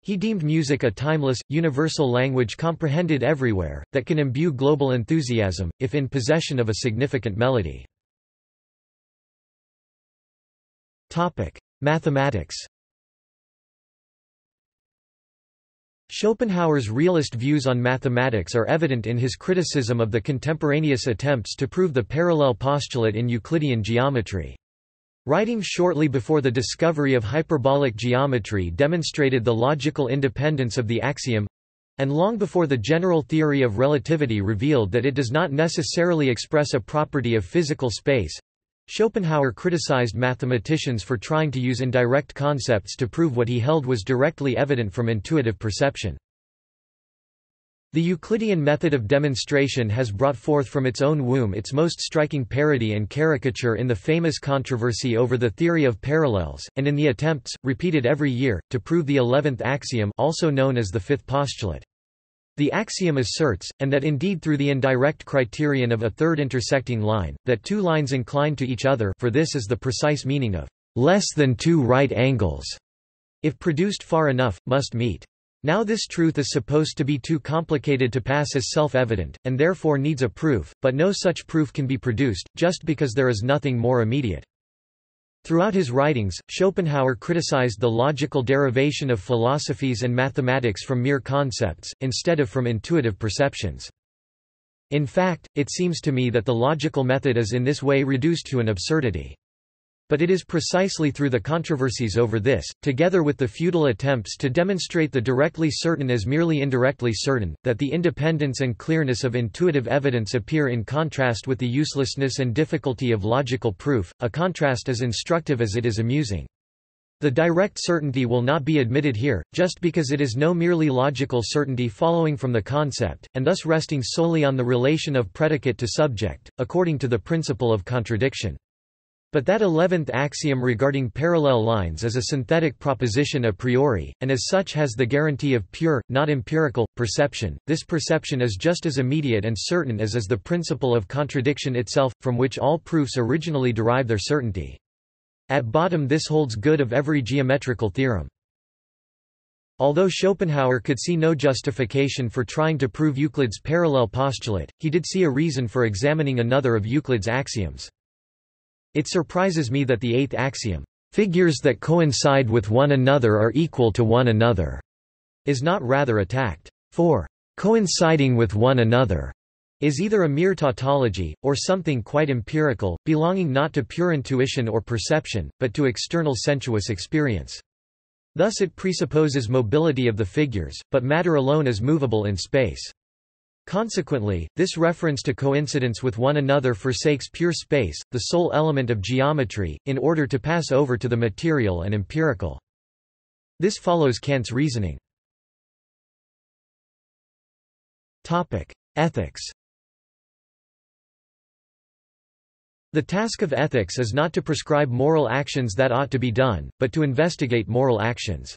He deemed music a timeless, universal language comprehended everywhere, that can imbue global enthusiasm, if in possession of a significant melody. Topic: Mathematics. Schopenhauer's realist views on mathematics are evident in his criticism of the contemporaneous attempts to prove the parallel postulate in Euclidean geometry. Writing shortly before the discovery of hyperbolic geometry demonstrated the logical independence of the axiom, and long before the general theory of relativity revealed that it does not necessarily express a property of physical space, Schopenhauer criticized mathematicians for trying to use indirect concepts to prove what he held was directly evident from intuitive perception. The Euclidean method of demonstration has brought forth from its own womb its most striking parody and caricature in the famous controversy over the theory of parallels, and in the attempts, repeated every year, to prove the 11th axiom, also known as the fifth postulate. The axiom asserts, and that indeed through the indirect criterion of a third intersecting line, that two lines incline to each other, for this is the precise meaning of less than two right angles, if produced far enough, must meet. Now this truth is supposed to be too complicated to pass as self-evident, and therefore needs a proof, but no such proof can be produced, just because there is nothing more immediate. Throughout his writings, Schopenhauer criticized the logical derivation of philosophies and mathematics from mere concepts, instead of from intuitive perceptions. In fact, it seems to me that the logical method is in this way reduced to an absurdity. But it is precisely through the controversies over this, together with the futile attempts to demonstrate the directly certain as merely indirectly certain, that the independence and clearness of intuitive evidence appear in contrast with the uselessness and difficulty of logical proof, a contrast as instructive as it is amusing. The direct certainty will not be admitted here, just because it is no merely logical certainty following from the concept, and thus resting solely on the relation of predicate to subject, according to the principle of contradiction. But that 11th axiom regarding parallel lines is a synthetic proposition a priori, and as such has the guarantee of pure, not empirical, perception. This perception is just as immediate and certain as is the principle of contradiction itself, from which all proofs originally derive their certainty. At bottom this holds good of every geometrical theorem. Although Schopenhauer could see no justification for trying to prove Euclid's parallel postulate, he did see a reason for examining another of Euclid's axioms. It surprises me that the eighth axiom, "Figures that coincide with one another are equal to one another," is not rather attacked. For "coinciding with one another" is either a mere tautology, or something quite empirical, belonging not to pure intuition or perception, but to external sensuous experience. Thus it presupposes mobility of the figures, but matter alone is movable in space. Consequently, this reference to coincidence with one another forsakes pure space, the sole element of geometry, in order to pass over to the material and empirical. This follows Kant's reasoning. Topic: Ethics. The task of ethics is not to prescribe moral actions that ought to be done, but to investigate moral actions.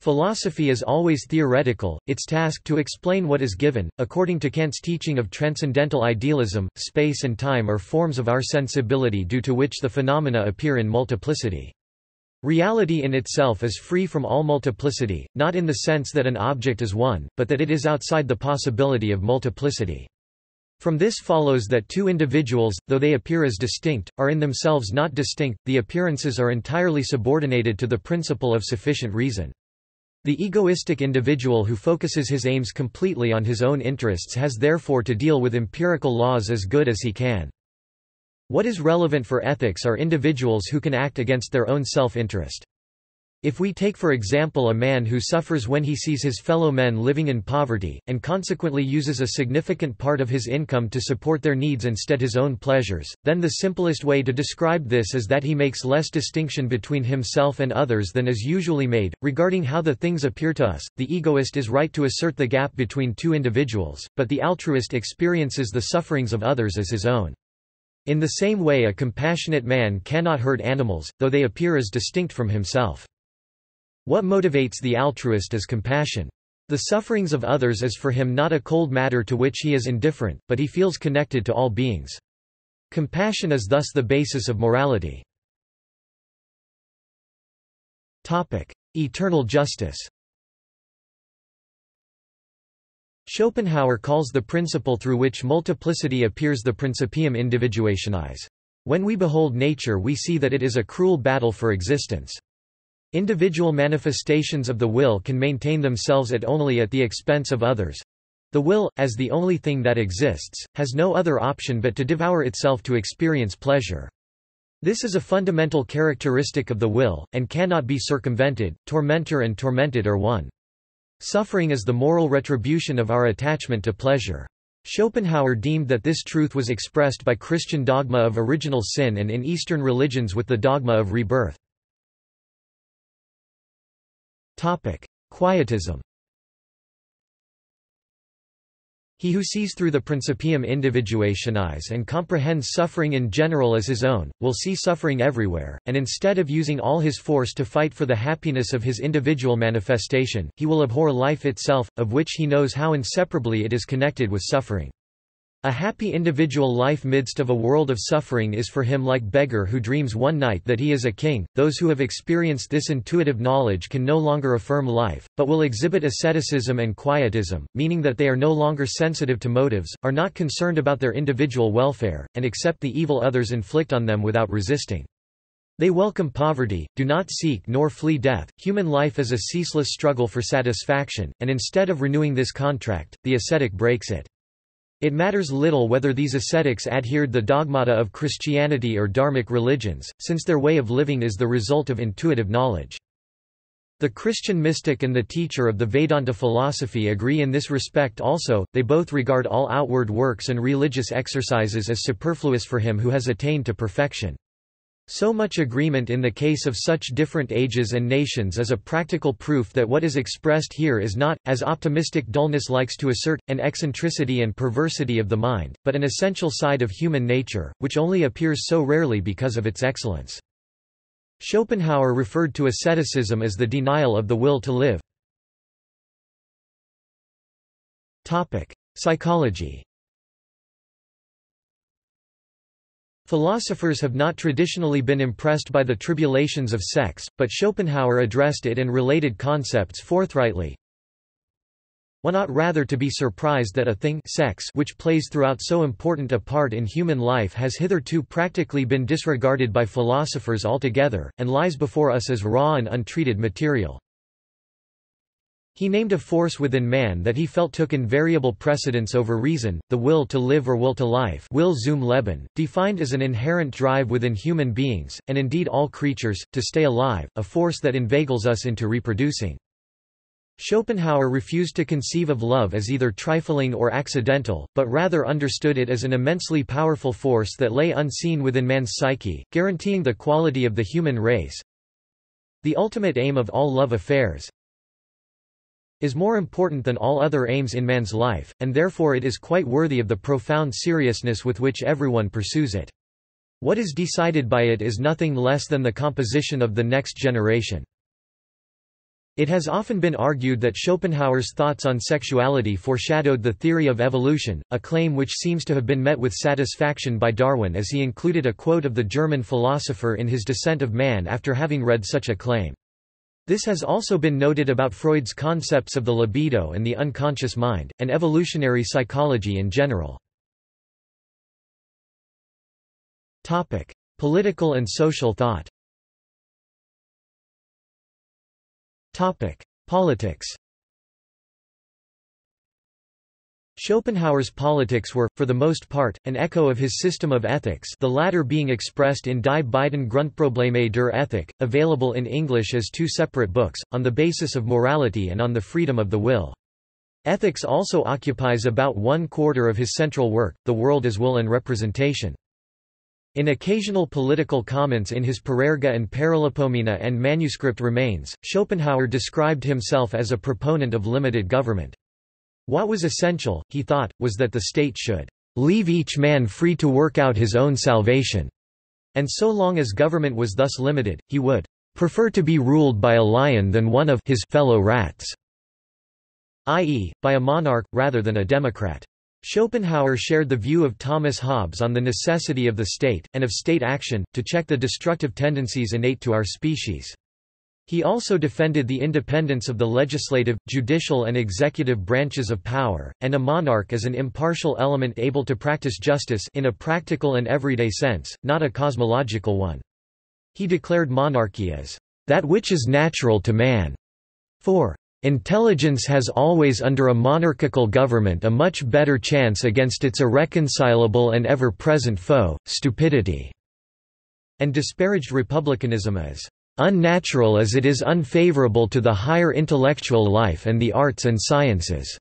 Philosophy is always theoretical, its task to explain what is given. According to Kant's teaching of transcendental idealism, space and time are forms of our sensibility due to which the phenomena appear in multiplicity. Reality in itself is free from all multiplicity, not in the sense that an object is one, but that it is outside the possibility of multiplicity. From this follows that two individuals, though they appear as distinct, are in themselves not distinct. The appearances are entirely subordinated to the principle of sufficient reason. The egoistic individual who focuses his aims completely on his own interests has therefore to deal with empirical laws as good as he can. What is relevant for ethics are individuals who can act against their own self-interest. If we take for example a man who suffers when he sees his fellow men living in poverty, and consequently uses a significant part of his income to support their needs instead his own pleasures, then the simplest way to describe this is that he makes less distinction between himself and others than is usually made. Regarding how the things appear to us, the egoist is right to assert the gap between two individuals, but the altruist experiences the sufferings of others as his own. In the same way, a compassionate man cannot hurt animals, though they appear as distinct from himself. What motivates the altruist is compassion. The sufferings of others is for him not a cold matter to which he is indifferent, but he feels connected to all beings. Compassion is thus the basis of morality. Eternal justice. Schopenhauer calls the principle through which multiplicity appears the principium individuationis. When we behold nature we see that it is a cruel battle for existence. Individual manifestations of the will can maintain themselves only at the expense of others. The will, as the only thing that exists, has no other option but to devour itself to experience pleasure. This is a fundamental characteristic of the will, and cannot be circumvented. Tormentor and tormented are one. Suffering is the moral retribution of our attachment to pleasure. Schopenhauer deemed that this truth was expressed by Christian dogma of original sin and in Eastern religions with the dogma of rebirth. Quietism. He who sees through the principium individuationis and comprehends suffering in general as his own, will see suffering everywhere, and instead of using all his force to fight for the happiness of his individual manifestation, he will abhor life itself, of which he knows how inseparably it is connected with suffering. A happy individual life midst of a world of suffering is for him like beggar who dreams one night that he is a king. Those who have experienced this intuitive knowledge can no longer affirm life, but will exhibit asceticism and quietism, meaning that they are no longer sensitive to motives, are not concerned about their individual welfare, and accept the evil others inflict on them without resisting. They welcome poverty, do not seek nor flee death. Human life is a ceaseless struggle for satisfaction, and instead of renewing this contract, the ascetic breaks it. It matters little whether these ascetics adhered the dogmata of Christianity or Dharmic religions, since their way of living is the result of intuitive knowledge. The Christian mystic and the teacher of the Vedanta philosophy agree in this respect also. They both regard all outward works and religious exercises as superfluous for him who has attained to perfection. So much agreement in the case of such different ages and nations is a practical proof that what is expressed here is not, as optimistic dullness likes to assert, an eccentricity and perversity of the mind, but an essential side of human nature, which only appears so rarely because of its excellence. Schopenhauer referred to asceticism as the denial of the will to live. Psychology. Philosophers have not traditionally been impressed by the tribulations of sex, but Schopenhauer addressed it and related concepts forthrightly. One ought rather to be surprised that a thing sex, which plays throughout so important a part in human life, has hitherto practically been disregarded by philosophers altogether, and lies before us as raw and untreated material. He named a force within man that he felt took invariable precedence over reason, the will to live or will to life, will zum Leben, defined as an inherent drive within human beings, and indeed all creatures, to stay alive, a force that inveigles us into reproducing. Schopenhauer refused to conceive of love as either trifling or accidental, but rather understood it as an immensely powerful force that lay unseen within man's psyche, guaranteeing the quality of the human race. The ultimate aim of all love affairs is more important than all other aims in man's life, and therefore it is quite worthy of the profound seriousness with which everyone pursues it. What is decided by it is nothing less than the composition of the next generation. It has often been argued that Schopenhauer's thoughts on sexuality foreshadowed the theory of evolution, a claim which seems to have been met with satisfaction by Darwin, as he included a quote of the German philosopher in his Descent of Man after having read such a claim. This has also been noted about Freud's concepts of the libido and the unconscious mind, and evolutionary psychology in general. Political and social thought. Politics. Schopenhauer's politics were, for the most part, an echo of his system of ethics, the latter being expressed in Die beiden Grundprobleme der Ethik, available in English as two separate books, on the basis of morality and on the freedom of the will. Ethics also occupies about one quarter of his central work, The World as Will and Representation. In occasional political comments in his Parerga and Paralipomena and Manuscript Remains, Schopenhauer described himself as a proponent of limited government. What was essential, he thought, was that the state should leave each man free to work out his own salvation, and so long as government was thus limited, he would prefer to be ruled by a lion than one of his fellow rats, i.e., by a monarch, rather than a democrat. Schopenhauer shared the view of Thomas Hobbes on the necessity of the state, and of state action, to check the destructive tendencies innate to our species. He also defended the independence of the legislative, judicial and executive branches of power, and a monarch as an impartial element able to practice justice in a practical and everyday sense, not a cosmological one. He declared monarchy as that which is natural to man. For intelligence has always under a monarchical government a much better chance against its irreconcilable and ever-present foe, stupidity, and disparaged republicanism as unnatural as it is unfavorable to the higher intellectual life and the arts and sciences.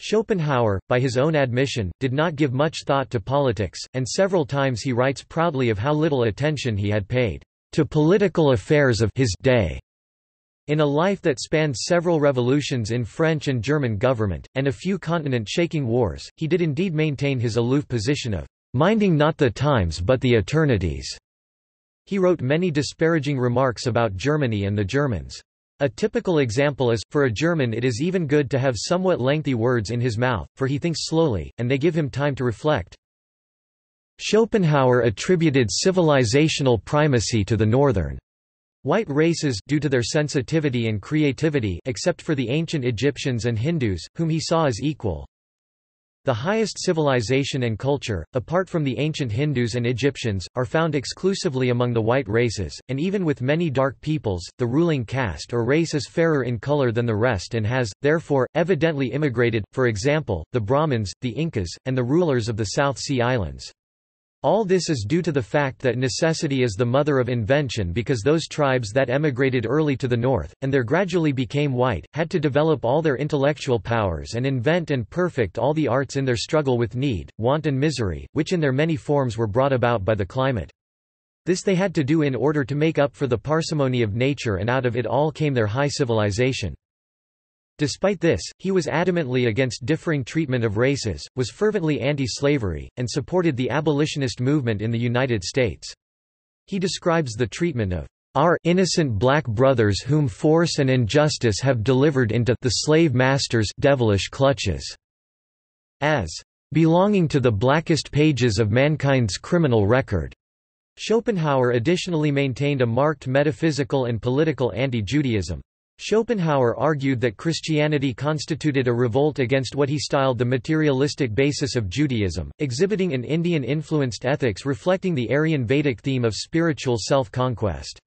Schopenhauer, by his own admission, did not give much thought to politics, and several times he writes proudly of how little attention he had paid to political affairs of his day. In a life that spanned several revolutions in French and German government, and a few continent-shaking wars, he did indeed maintain his aloof position of minding not the times but the eternities. He wrote many disparaging remarks about Germany and the Germans. A typical example is, for a German it is even good to have somewhat lengthy words in his mouth, for he thinks slowly, and they give him time to reflect. Schopenhauer attributed civilizational primacy to the northern white races due to their sensitivity and creativity, except for the ancient Egyptians and Hindus, whom he saw as equal. The highest civilization and culture, apart from the ancient Hindus and Egyptians, are found exclusively among the white races, and even with many dark peoples, the ruling caste or race is fairer in color than the rest and has, therefore, evidently immigrated, for example, the Brahmins, the Incas, and the rulers of the South Sea Islands. All this is due to the fact that necessity is the mother of invention, because those tribes that emigrated early to the north, and there gradually became white, had to develop all their intellectual powers and invent and perfect all the arts in their struggle with need, want and misery, which in their many forms were brought about by the climate. This they had to do in order to make up for the parsimony of nature, and out of it all came their high civilization. Despite this, he was adamantly against differing treatment of races, was fervently anti-slavery, and supported the abolitionist movement in the United States. He describes the treatment of our innocent black brothers whom force and injustice have delivered into the slave masters' devilish clutches as belonging to the blackest pages of mankind's criminal record. Schopenhauer additionally maintained a marked metaphysical and political anti-Judaism. Schopenhauer argued that Christianity constituted a revolt against what he styled the materialistic basis of Judaism, exhibiting an Indian-influenced ethics reflecting the Aryan Vedic theme of spiritual self-conquest.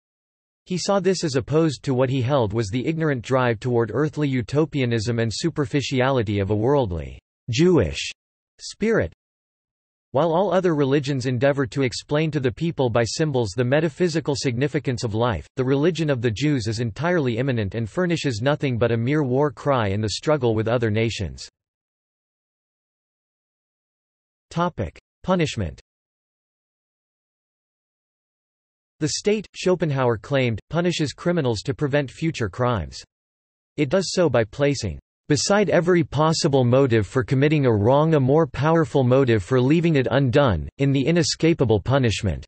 He saw this as opposed to what he held was the ignorant drive toward earthly utopianism and superficiality of a worldly, Jewish spirit. While all other religions endeavor to explain to the people by symbols the metaphysical significance of life, the religion of the Jews is entirely immanent and furnishes nothing but a mere war cry in the struggle with other nations. Topic: Punishment. The state, Schopenhauer claimed, punishes criminals to prevent future crimes. It does so by placing beside every possible motive for committing a wrong a more powerful motive for leaving it undone, in the inescapable punishment.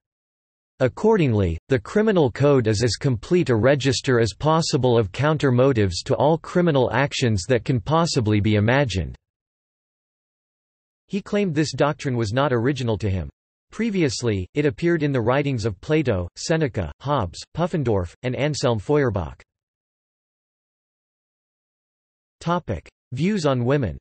Accordingly, the criminal code is as complete a register as possible of counter-motives to all criminal actions that can possibly be imagined." He claimed this doctrine was not original to him. Previously, it appeared in the writings of Plato, Seneca, Hobbes, Puffendorf, and Anselm Feuerbach. Topic: Views on women.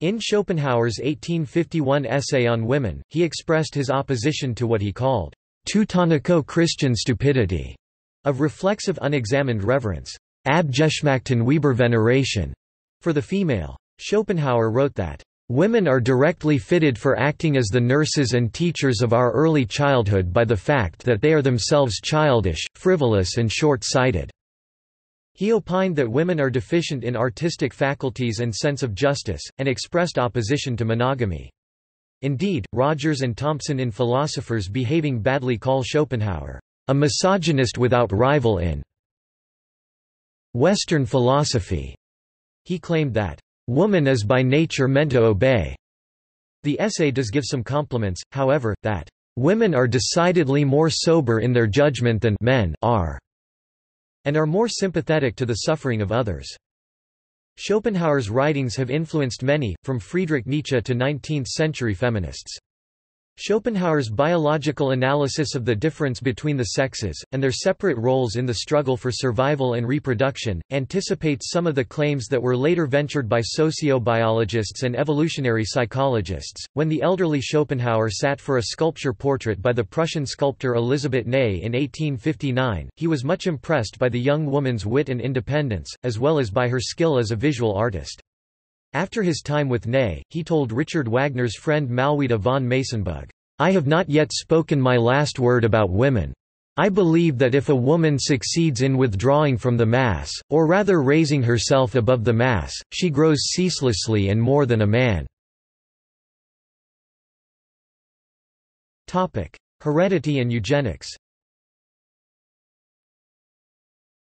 In Schopenhauer's 1851 essay on women, he expressed his opposition to what he called Teutonico-Christian stupidity of reflexive unexamined reverence, abgeschmackten Weiberveneration, for the female. Schopenhauer wrote that women are directly fitted for acting as the nurses and teachers of our early childhood by the fact that they are themselves childish, frivolous and short-sighted. He opined that women are deficient in artistic faculties and sense of justice, and expressed opposition to monogamy. Indeed, Rogers and Thompson in Philosophers Behaving Badly call Schopenhauer a misogynist without rival in Western philosophy. He claimed that woman is by nature meant to obey. The essay does give some compliments, however, that women are decidedly more sober in their judgment than men are, and are more sympathetic to the suffering of others. Schopenhauer's writings have influenced many, from Friedrich Nietzsche to 19th-century feminists. Schopenhauer's biological analysis of the difference between the sexes, and their separate roles in the struggle for survival and reproduction, anticipates some of the claims that were later ventured by sociobiologists and evolutionary psychologists. When the elderly Schopenhauer sat for a sculpture portrait by the Prussian sculptor Elisabeth Ney in 1859, he was much impressed by the young woman's wit and independence, as well as by her skill as a visual artist. After his time with Ney, he told Richard Wagner's friend Malwida von Meysenbug, "I have not yet spoken my last word about women. I believe that if a woman succeeds in withdrawing from the mass, or rather raising herself above the mass, she grows ceaselessly and more than a man." Heredity and eugenics.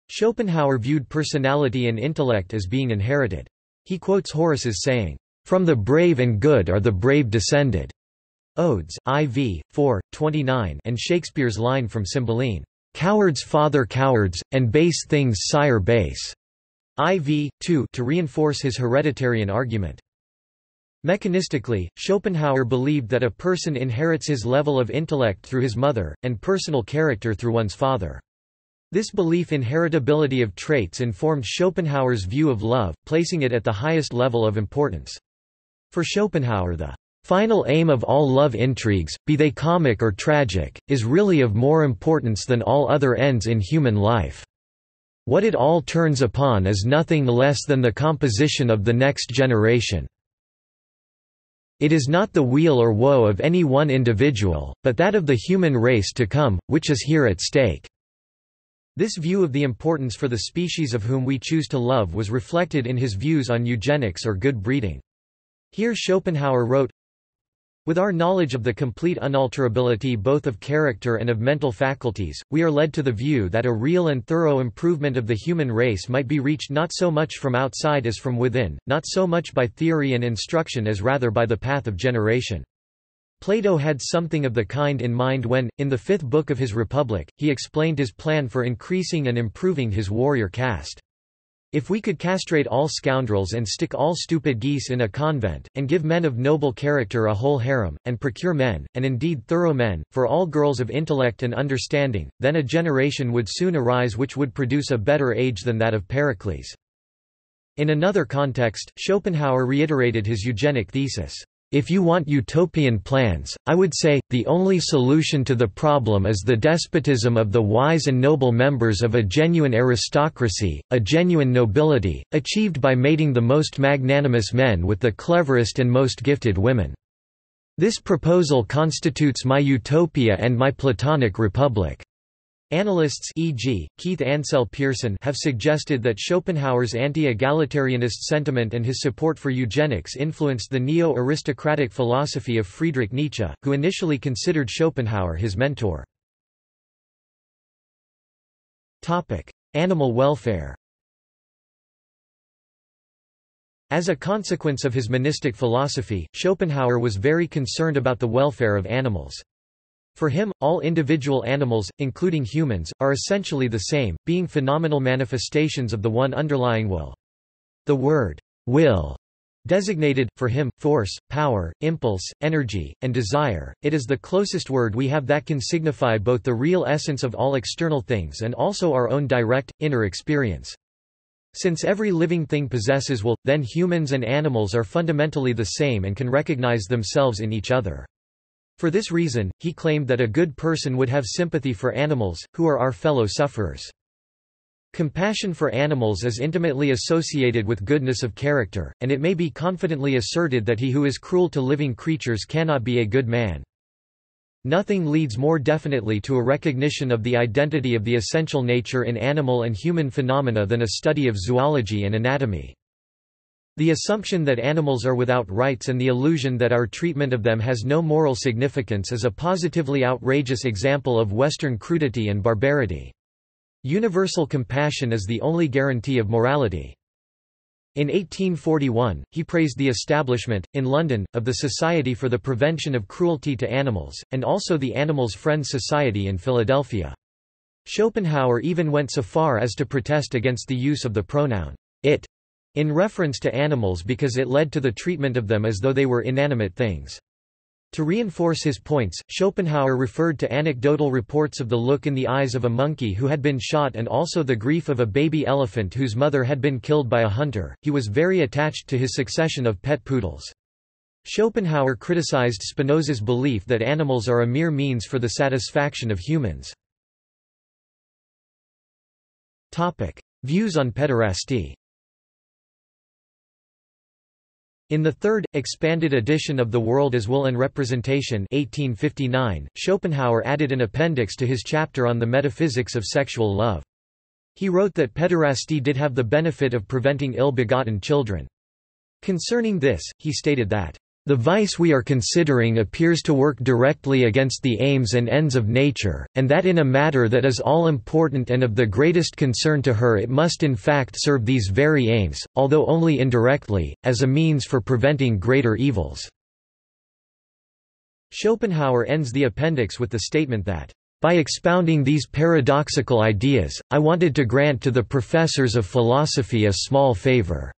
Schopenhauer viewed personality and intellect as being inherited. He quotes Horace's saying, "From the brave and good are the brave descended." Odes, IV, 4, 29, and Shakespeare's line from Cymbeline, Coward's father cowards, and base things sire base. IV. 2 to reinforce his hereditarian argument. Mechanistically, Schopenhauer believed that a person inherits his level of intellect through his mother, and personal character through one's father. This belief in heritability of traits informed Schopenhauer's view of love, placing it at the highest level of importance. For Schopenhauer, the final aim of all love intrigues, be they comic or tragic, is really of more importance than all other ends in human life. What it all turns upon is nothing less than the composition of the next generation. It is not the weal or woe of any one individual, but that of the human race to come, which is here at stake. This view of the importance for the species of whom we choose to love was reflected in his views on eugenics or good breeding. Here Schopenhauer wrote, "With our knowledge of the complete unalterability both of character and of mental faculties, we are led to the view that a real and thorough improvement of the human race might be reached not so much from outside as from within, not so much by theory and instruction as rather by the path of generation." Plato had something of the kind in mind when, in the fifth book of his Republic, he explained his plan for increasing and improving his warrior caste. "If we could castrate all scoundrels and stick all stupid geese in a convent, and give men of noble character a whole harem, and procure men, and indeed thorough men, for all girls of intellect and understanding, then a generation would soon arise which would produce a better age than that of Pericles." In another context, Schopenhauer reiterated his eugenic thesis. "If you want utopian plans, I would say, the only solution to the problem is the despotism of the wise and noble members of a genuine aristocracy, a genuine nobility, achieved by mating the most magnanimous men with the cleverest and most gifted women. This proposal constitutes my utopia and my Platonic republic." Analysts, e.g., Keith Ansell Pearson, have suggested that Schopenhauer's anti-egalitarianist sentiment and his support for eugenics influenced the neo-aristocratic philosophy of Friedrich Nietzsche, who initially considered Schopenhauer his mentor. Topic: Animal welfare. As a consequence of his monistic philosophy, Schopenhauer was very concerned about the welfare of animals. For him, all individual animals, including humans, are essentially the same, being phenomenal manifestations of the one underlying will. The word will designated, for him, force, power, impulse, energy, and desire. It is the closest word we have that can signify both the real essence of all external things and also our own direct, inner experience. Since every living thing possesses will, then humans and animals are fundamentally the same and can recognize themselves in each other. For this reason, he claimed that a good person would have sympathy for animals, who are our fellow sufferers. Compassion for animals is intimately associated with goodness of character, and it may be confidently asserted that he who is cruel to living creatures cannot be a good man. Nothing leads more definitely to a recognition of the identity of the essential nature in animal and human phenomena than a study of zoology and anatomy. The assumption that animals are without rights and the illusion that our treatment of them has no moral significance is a positively outrageous example of Western crudity and barbarity. Universal compassion is the only guarantee of morality. In 1841, he praised the establishment, in London, of the Society for the Prevention of Cruelty to Animals, and also the Animals' Friends Society in Philadelphia. Schopenhauer even went so far as to protest against the use of the pronoun "it" in reference to animals because it led to the treatment of them as though they were inanimate things. To reinforce his points, Schopenhauer referred to anecdotal reports of the look in the eyes of a monkey who had been shot and also the grief of a baby elephant whose mother had been killed by a hunter. He was very attached to his succession of pet poodles. Schopenhauer criticized Spinoza's belief that animals are a mere means for the satisfaction of humans. Topic: Views on pederasty. In the third, expanded edition of The World as Will and Representation 1859, Schopenhauer added an appendix to his chapter on the metaphysics of sexual love. He wrote that pederasty did have the benefit of preventing ill-begotten children. Concerning this, he stated that, "The vice we are considering appears to work directly against the aims and ends of nature, and that in a matter that is all-important and of the greatest concern to her it must in fact serve these very aims, although only indirectly, as a means for preventing greater evils." Schopenhauer ends the appendix with the statement that, By expounding these paradoxical ideas, I wanted to grant to the professors of philosophy a small favor.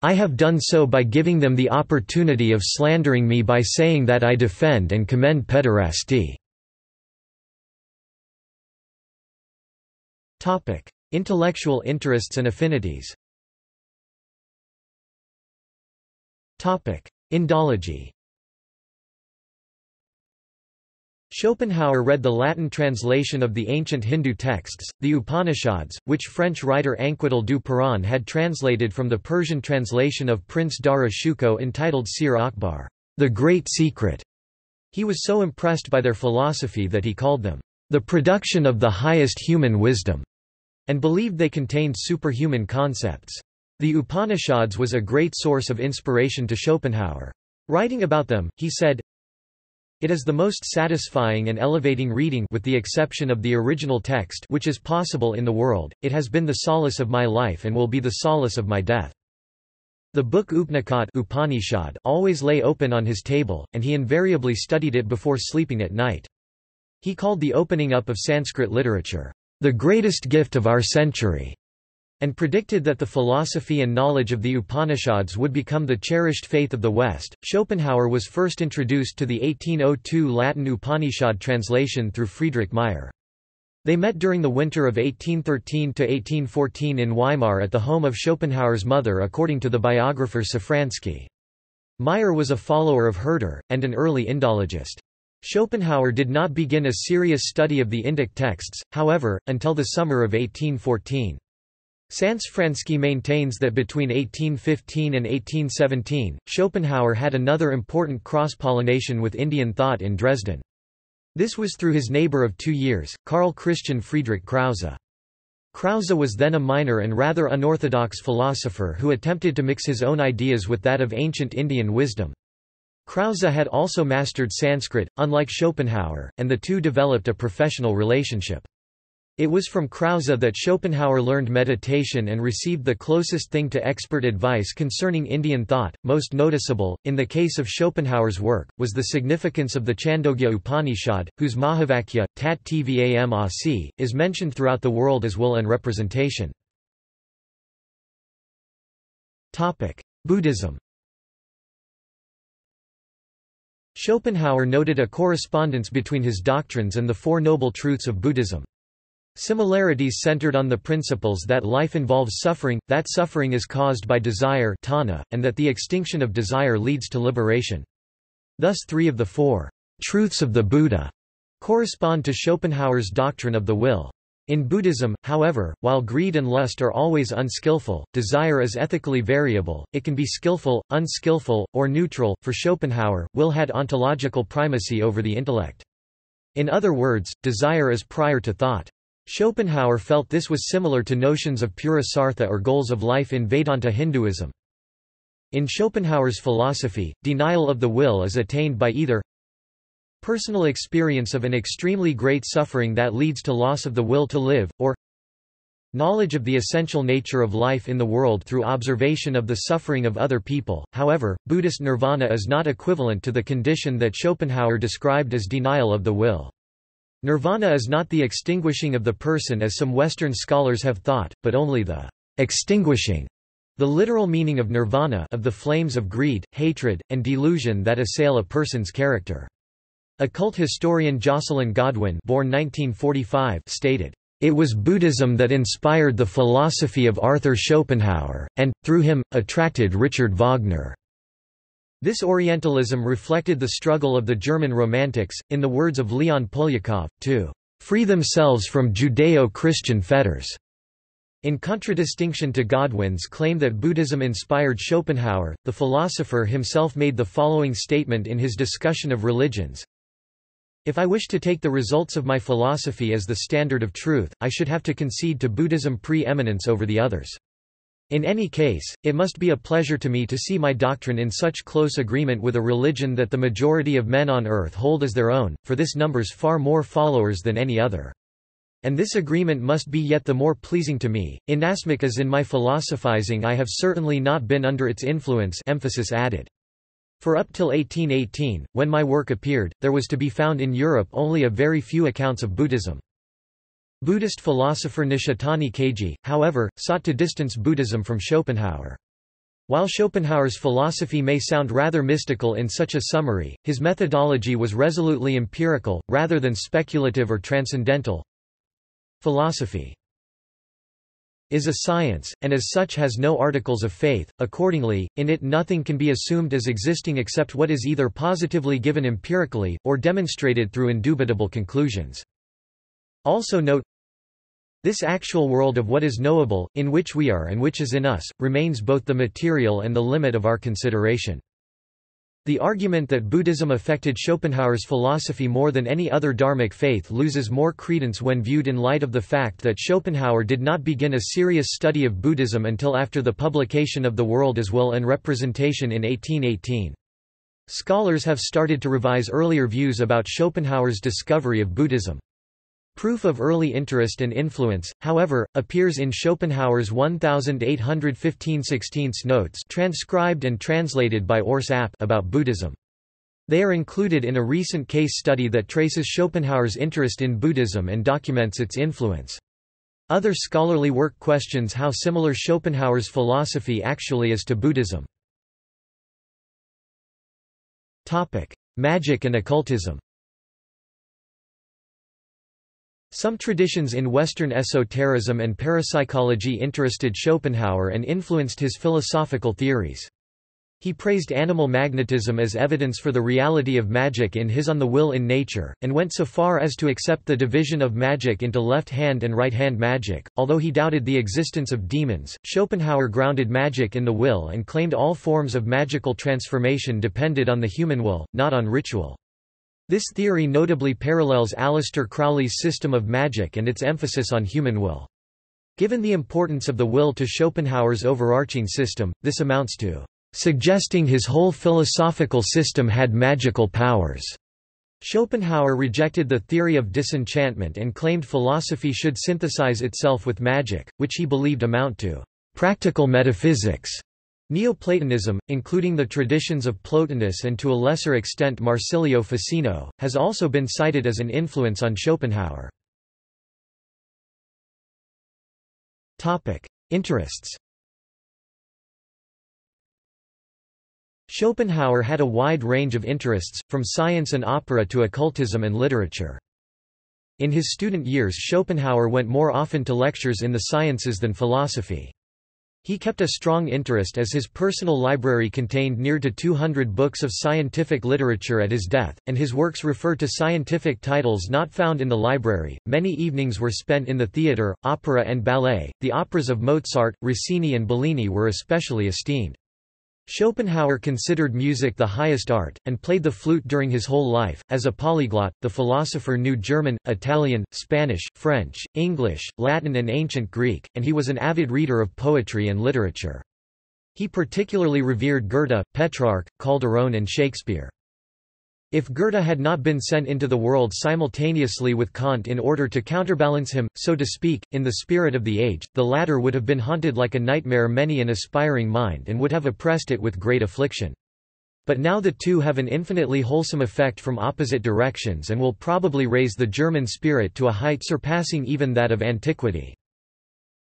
I have done so by giving them the opportunity of slandering me by saying that I defend and commend pederasty. Intellectual interests and affinities. Indology. Schopenhauer read the Latin translation of the ancient Hindu texts, the Upanishads, which French writer Anquetil du Perron had translated from the Persian translation of Prince Dara Shukoh entitled Sir Akbar, The Great Secret. He was so impressed by their philosophy that he called them the production of the highest human wisdom, and believed they contained superhuman concepts. The Upanishads was a great source of inspiration to Schopenhauer. Writing about them, he said, "It is the most satisfying and elevating reading, with the exception of the original text, which is possible in the world. It has been the solace of my life and will be the solace of my death." The book Upanishad always lay open on his table, and he invariably studied it before sleeping at night. He called the opening up of Sanskrit literature, "the greatest gift of our century," and predicted that the philosophy and knowledge of the Upanishads would become the cherished faith of the West. Schopenhauer was first introduced to the 1802 Latin Upanishad translation through Friedrich Majer. They met during the winter of 1813–1814 in Weimar at the home of Schopenhauer's mother, according to the biographer Safransky. Mayer was a follower of Herder, and an early Indologist. Schopenhauer did not begin a serious study of the Indic texts, however, until the summer of 1814. Safransky maintains that between 1815 and 1817, Schopenhauer had another important cross-pollination with Indian thought in Dresden. This was through his neighbor of 2 years, Carl Christian Friedrich Krause. Krause was then a minor and rather unorthodox philosopher who attempted to mix his own ideas with that of ancient Indian wisdom. Krause had also mastered Sanskrit, unlike Schopenhauer, and the two developed a professional relationship. It was from Krause that Schopenhauer learned meditation and received the closest thing to expert advice concerning Indian thought. Most noticeable, in the case of Schopenhauer's work, was the significance of the Chandogya Upanishad, whose Mahavakya, Tat Tvam Asi, is mentioned throughout The World as Will and Representation. Buddhism. Schopenhauer noted a correspondence between his doctrines and the Four Noble Truths of Buddhism. Similarities centered on the principles that life involves suffering, that suffering is caused by desire, and that the extinction of desire leads to liberation. Thus three of the four truths of the Buddha correspond to Schopenhauer's doctrine of the will. In Buddhism, however, while greed and lust are always unskillful, desire is ethically variable. It can be skillful, unskillful, or neutral. For Schopenhauer, will had ontological primacy over the intellect. In other words, desire is prior to thought. Schopenhauer felt this was similar to notions of purusartha or goals of life in Vedanta Hinduism. In Schopenhauer's philosophy, denial of the will is attained by either personal experience of an extremely great suffering that leads to loss of the will to live, or knowledge of the essential nature of life in the world through observation of the suffering of other people. However, Buddhist nirvana is not equivalent to the condition that Schopenhauer described as denial of the will. Nirvana is not the extinguishing of the person as some Western scholars have thought, but only the extinguishing, the literal meaning of nirvana, of the flames of greed, hatred, and delusion that assail a person's character. Occult historian Jocelyn Godwin, born 1945, stated, "It was Buddhism that inspired the philosophy of Arthur Schopenhauer, and, through him, attracted Richard Wagner." This Orientalism reflected the struggle of the German Romantics, in the words of Leon Poliakov, to "free themselves from Judeo-Christian fetters." In contradistinction to Godwin's claim that Buddhism inspired Schopenhauer, the philosopher himself made the following statement in his discussion of religions: "If I wish to take the results of my philosophy as the standard of truth, I should have to concede to Buddhism pre-eminence over the others. In any case, it must be a pleasure to me to see my doctrine in such close agreement with a religion that the majority of men on earth hold as their own, for this numbers far more followers than any other. And this agreement must be yet the more pleasing to me, inasmuch as in my philosophizing I have certainly not been under its influence." Emphasis added. For up till 1818, when my work appeared, there was to be found in Europe only a very few accounts of Buddhism. Buddhist philosopher Nishitani Keiji, however, sought to distance Buddhism from Schopenhauer. While Schopenhauer's philosophy may sound rather mystical in such a summary, his methodology was resolutely empirical, rather than speculative or transcendental. Philosophy is a science, and as such has no articles of faith. Accordingly, in it nothing can be assumed as existing except what is either positively given empirically, or demonstrated through indubitable conclusions. Also note, this actual world of what is knowable, in which we are and which is in us, remains both the material and the limit of our consideration. The argument that Buddhism affected Schopenhauer's philosophy more than any other Dharmic faith loses more credence when viewed in light of the fact that Schopenhauer did not begin a serious study of Buddhism until after the publication of The World as Will and Representation in 1818. Scholars have started to revise earlier views about Schopenhauer's discovery of Buddhism. Proof of early interest and influence, however, appears in Schopenhauer's 1815-16 notes transcribed and translated by Urs App about Buddhism. They are included in a recent case study that traces Schopenhauer's interest in Buddhism and documents its influence. Other scholarly work questions how similar Schopenhauer's philosophy actually is to Buddhism. Topic: Magic and occultism. Some traditions in Western esotericism and parapsychology interested Schopenhauer and influenced his philosophical theories. He praised animal magnetism as evidence for the reality of magic in his On the Will in Nature, and went so far as to accept the division of magic into left-hand and right-hand magic. Although he doubted the existence of demons, Schopenhauer grounded magic in the will and claimed all forms of magical transformation depended on the human will, not on ritual. This theory notably parallels Aleister Crowley's system of magic and its emphasis on human will. Given the importance of the will to Schopenhauer's overarching system, this amounts to suggesting his whole philosophical system had magical powers. Schopenhauer rejected the theory of disenchantment and claimed philosophy should synthesize itself with magic, which he believed amount to practical metaphysics. Neoplatonism, including the traditions of Plotinus and to a lesser extent Marsilio Ficino, has also been cited as an influence on Schopenhauer. Topic: Interests. Schopenhauer had a wide range of interests, from science and opera to occultism and literature. In his student years, Schopenhauer went more often to lectures in the sciences than philosophy. He kept a strong interest as his personal library contained near to 200 books of scientific literature at his death, and his works refer to scientific titles not found in the library. Many evenings were spent in the theater, opera, and ballet. The operas of Mozart, Rossini, and Bellini were especially esteemed. Schopenhauer considered music the highest art, and played the flute during his whole life. As a polyglot, the philosopher knew German, Italian, Spanish, French, English, Latin and ancient Greek, and he was an avid reader of poetry and literature. He particularly revered Goethe, Petrarch, Calderon and Shakespeare. If Goethe had not been sent into the world simultaneously with Kant in order to counterbalance him, so to speak, in the spirit of the age, the latter would have been haunted like a nightmare many an aspiring mind and would have oppressed it with great affliction. But now the two have an infinitely wholesome effect from opposite directions and will probably raise the German spirit to a height surpassing even that of antiquity.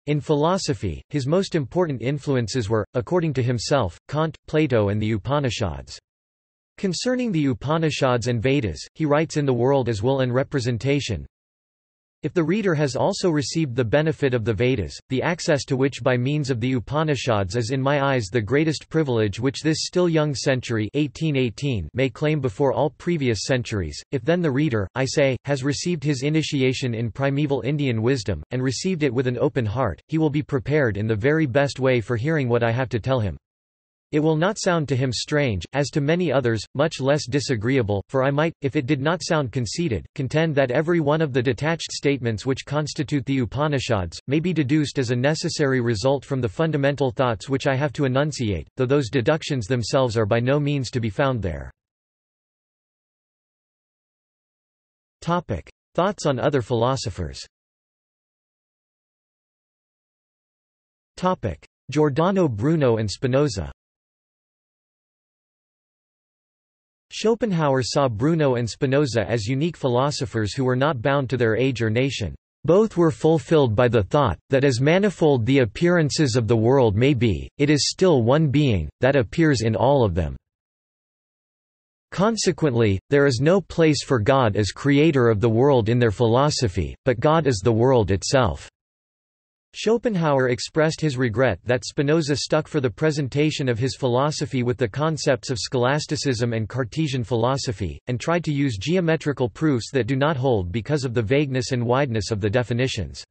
In philosophy, his most important influences were, according to himself, Kant, Plato and the Upanishads. Concerning the Upanishads and Vedas, he writes in The World as Will and Representation, "If the reader has also received the benefit of the Vedas, the access to which by means of the Upanishads is in my eyes the greatest privilege which this still young century 1818 may claim before all previous centuries, if then the reader, I say, has received his initiation in primeval Indian wisdom, and received it with an open heart, he will be prepared in the very best way for hearing what I have to tell him. It will not sound to him strange, as to many others, much less disagreeable, for I might, if it did not sound conceited, contend that every one of the detached statements which constitute the Upanishads, may be deduced as a necessary result from the fundamental thoughts which I have to enunciate, though those deductions themselves are by no means to be found there." Thoughts on other philosophers. Giordano Bruno and Spinoza. Schopenhauer saw Bruno and Spinoza as unique philosophers who were not bound to their age or nation. Both were fulfilled by the thought, that as manifold the appearances of the world may be, it is still one being, that appears in all of them. Consequently, there is no place for God as creator of the world in their philosophy, but God is the world itself. Schopenhauer expressed his regret that Spinoza stuck for the presentation of his philosophy with the concepts of scholasticism and Cartesian philosophy, and tried to use geometrical proofs that do not hold because of the vagueness and wideness of the definitions.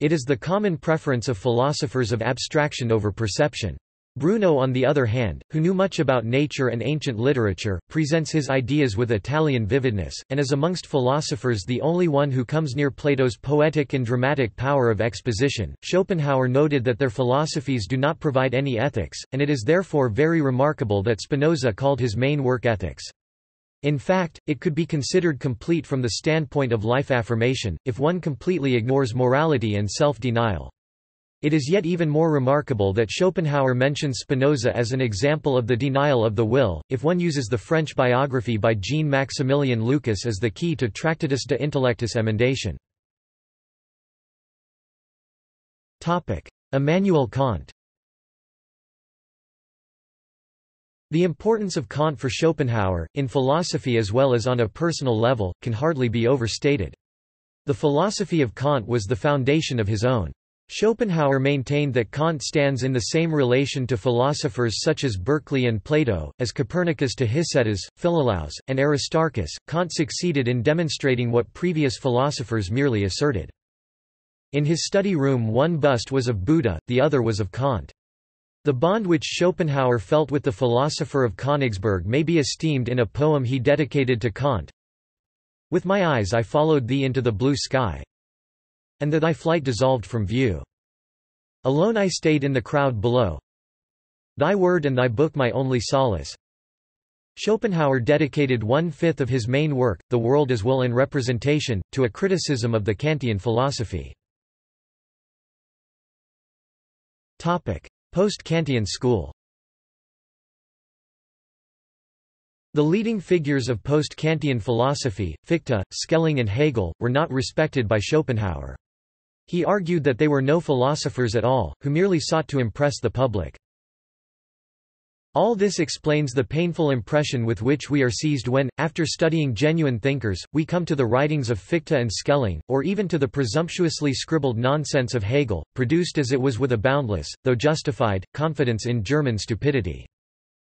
It is the common preference of philosophers of abstraction over perception. Bruno, on the other hand, who knew much about nature and ancient literature, presents his ideas with Italian vividness, and is amongst philosophers the only one who comes near Plato's poetic and dramatic power of exposition. Schopenhauer noted that their philosophies do not provide any ethics, and it is therefore very remarkable that Spinoza called his main work ethics. In fact, it could be considered complete from the standpoint of life affirmation, if one completely ignores morality and self-denial. It is yet even more remarkable that Schopenhauer mentions Spinoza as an example of the denial of the will, if one uses the French biography by Jean-Maximilien Lucas as the key to Tractatus de Intellectus Emendation. Immanuel Kant. The importance of Kant for Schopenhauer, in philosophy as well as on a personal level, can hardly be overstated. The philosophy of Kant was the foundation of his own. Schopenhauer maintained that Kant stands in the same relation to philosophers such as Berkeley and Plato, as Copernicus to Hicetas, Philolaus, and Aristarchus. Kant succeeded in demonstrating what previous philosophers merely asserted. In his study room, one bust was of Buddha, the other was of Kant. The bond which Schopenhauer felt with the philosopher of Königsberg may be esteemed in a poem he dedicated to Kant. With my eyes I followed thee into the blue sky, and that thy flight dissolved from view. Alone I stayed in the crowd below, thy word and thy book my only solace. Schopenhauer dedicated 1/5 of his main work, The World as Will and Representation, to a criticism of the Kantian philosophy. Post-Kantian school. The leading figures of post-Kantian philosophy, Fichte, Schelling and Hegel, were not respected by Schopenhauer. He argued that they were no philosophers at all, who merely sought to impress the public. All this explains the painful impression with which we are seized when, after studying genuine thinkers, we come to the writings of Fichte and Schelling, or even to the presumptuously scribbled nonsense of Hegel, produced as it was with a boundless, though justified, confidence in German stupidity.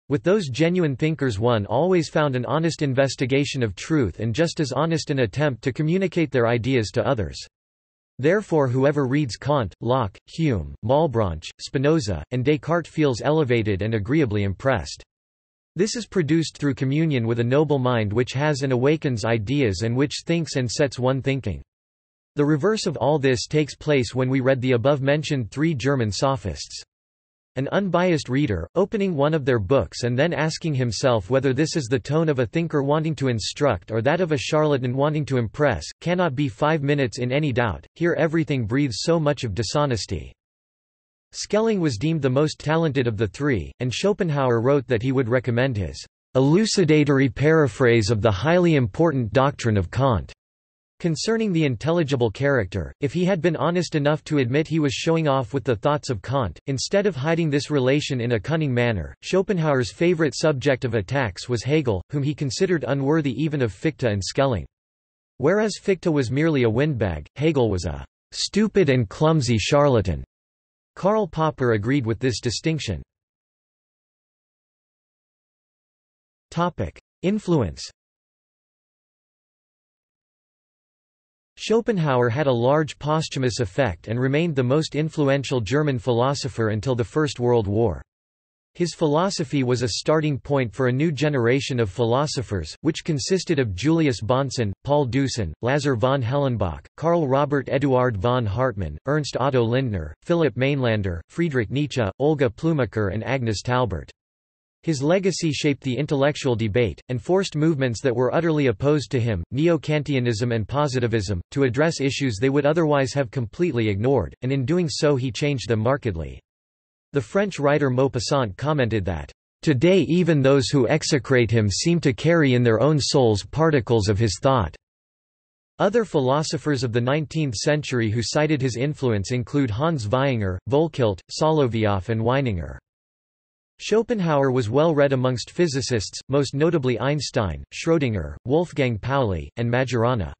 With those genuine thinkers one always found an honest investigation of truth and just as honest an attempt to communicate their ideas to others. Therefore whoever reads Kant, Locke, Hume, Malebranche, Spinoza, and Descartes feels elevated and agreeably impressed. This is produced through communion with a noble mind which has and awakens ideas and which thinks and sets one thinking. The reverse of all this takes place when we read the above-mentioned three German sophists. An unbiased reader, opening one of their books and then asking himself whether this is the tone of a thinker wanting to instruct or that of a charlatan wanting to impress, cannot be 5 minutes in any doubt. Here everything breathes so much of dishonesty. Schelling was deemed the most talented of the three, and Schopenhauer wrote that he would recommend his elucidatory paraphrase of the highly important doctrine of Kant concerning the intelligible character, if he had been honest enough to admit he was showing off with the thoughts of Kant, instead of hiding this relation in a cunning manner. Schopenhauer's favorite subject of attacks was Hegel, whom he considered unworthy even of Fichte and Schelling. Whereas Fichte was merely a windbag, Hegel was a stupid and clumsy charlatan. Karl Popper agreed with this distinction. Influence. Schopenhauer had a large posthumous effect and remained the most influential German philosopher until the First World War. His philosophy was a starting point for a new generation of philosophers, which consisted of Julius Bonson, Paul Dusan, Lazar von Hellenbach, Karl Robert Eduard von Hartmann, Ernst Otto Lindner, Philipp Mainlander, Friedrich Nietzsche, Olga Plumacher and Agnes Taubert. His legacy shaped the intellectual debate, and forced movements that were utterly opposed to him, Neo-Kantianism and positivism, to address issues they would otherwise have completely ignored, and in doing so he changed them markedly. The French writer Maupassant commented that, Today even those who execrate him seem to carry in their own souls particles of his thought. Other philosophers of the 19th century who cited his influence include Hans Weininger, Volkelt, Solovyov and Weininger. Schopenhauer was well read amongst physicists, most notably Einstein, Schrödinger, Wolfgang Pauli, and Majorana.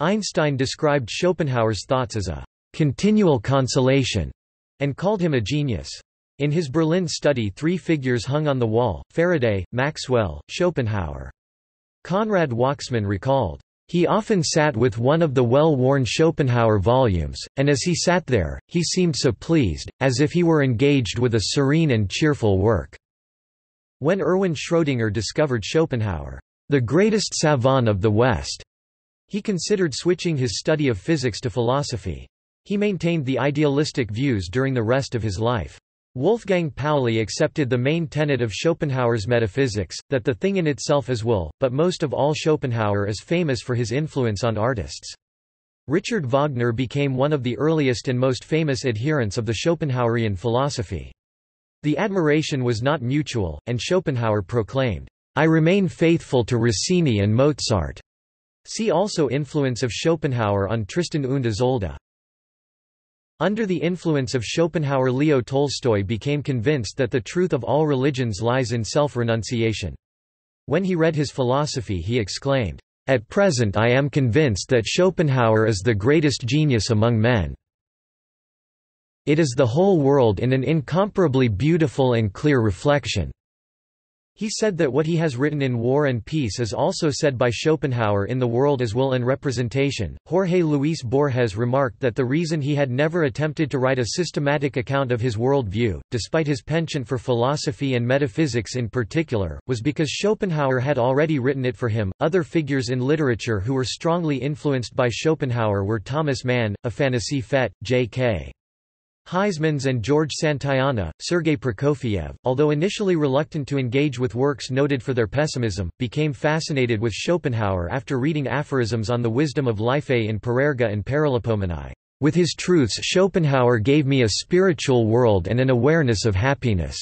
Einstein described Schopenhauer's thoughts as a continual consolation and called him a genius. In his Berlin study, three figures hung on the wall: Faraday, Maxwell, Schopenhauer. Konrad Wachsmann recalled, "He often sat with one of the well-worn Schopenhauer volumes, and as he sat there, he seemed so pleased, as if he were engaged with a serene and cheerful work." When Erwin Schrödinger discovered Schopenhauer, "the greatest savant of the West," he considered switching his study of physics to philosophy. He maintained the idealistic views during the rest of his life. Wolfgang Pauli accepted the main tenet of Schopenhauer's metaphysics, that the thing in itself is will, but most of all Schopenhauer is famous for his influence on artists. Richard Wagner became one of the earliest and most famous adherents of the Schopenhauerian philosophy. The admiration was not mutual, and Schopenhauer proclaimed, "I remain faithful to Rossini and Mozart." See also influence of Schopenhauer on Tristan und Isolde. Under the influence of Schopenhauer, Leo Tolstoy became convinced that the truth of all religions lies in self-renunciation. When he read his philosophy he exclaimed, "At present I am convinced that Schopenhauer is the greatest genius among men. It is the whole world in an incomparably beautiful and clear reflection." He said that what he has written in War and Peace is also said by Schopenhauer in The World as Will and Representation. Jorge Luis Borges remarked that the reason he had never attempted to write a systematic account of his world view, despite his penchant for philosophy and metaphysics in particular, was because Schopenhauer had already written it for him. Other figures in literature who were strongly influenced by Schopenhauer were Thomas Mann, Afanasy Fet, J.K. Heizmans and George Santayana. Sergei Prokofiev, although initially reluctant to engage with works noted for their pessimism, became fascinated with Schopenhauer after reading aphorisms on the wisdom of life in Parerga and Paralipomenae. "With his truths Schopenhauer gave me a spiritual world and an awareness of happiness."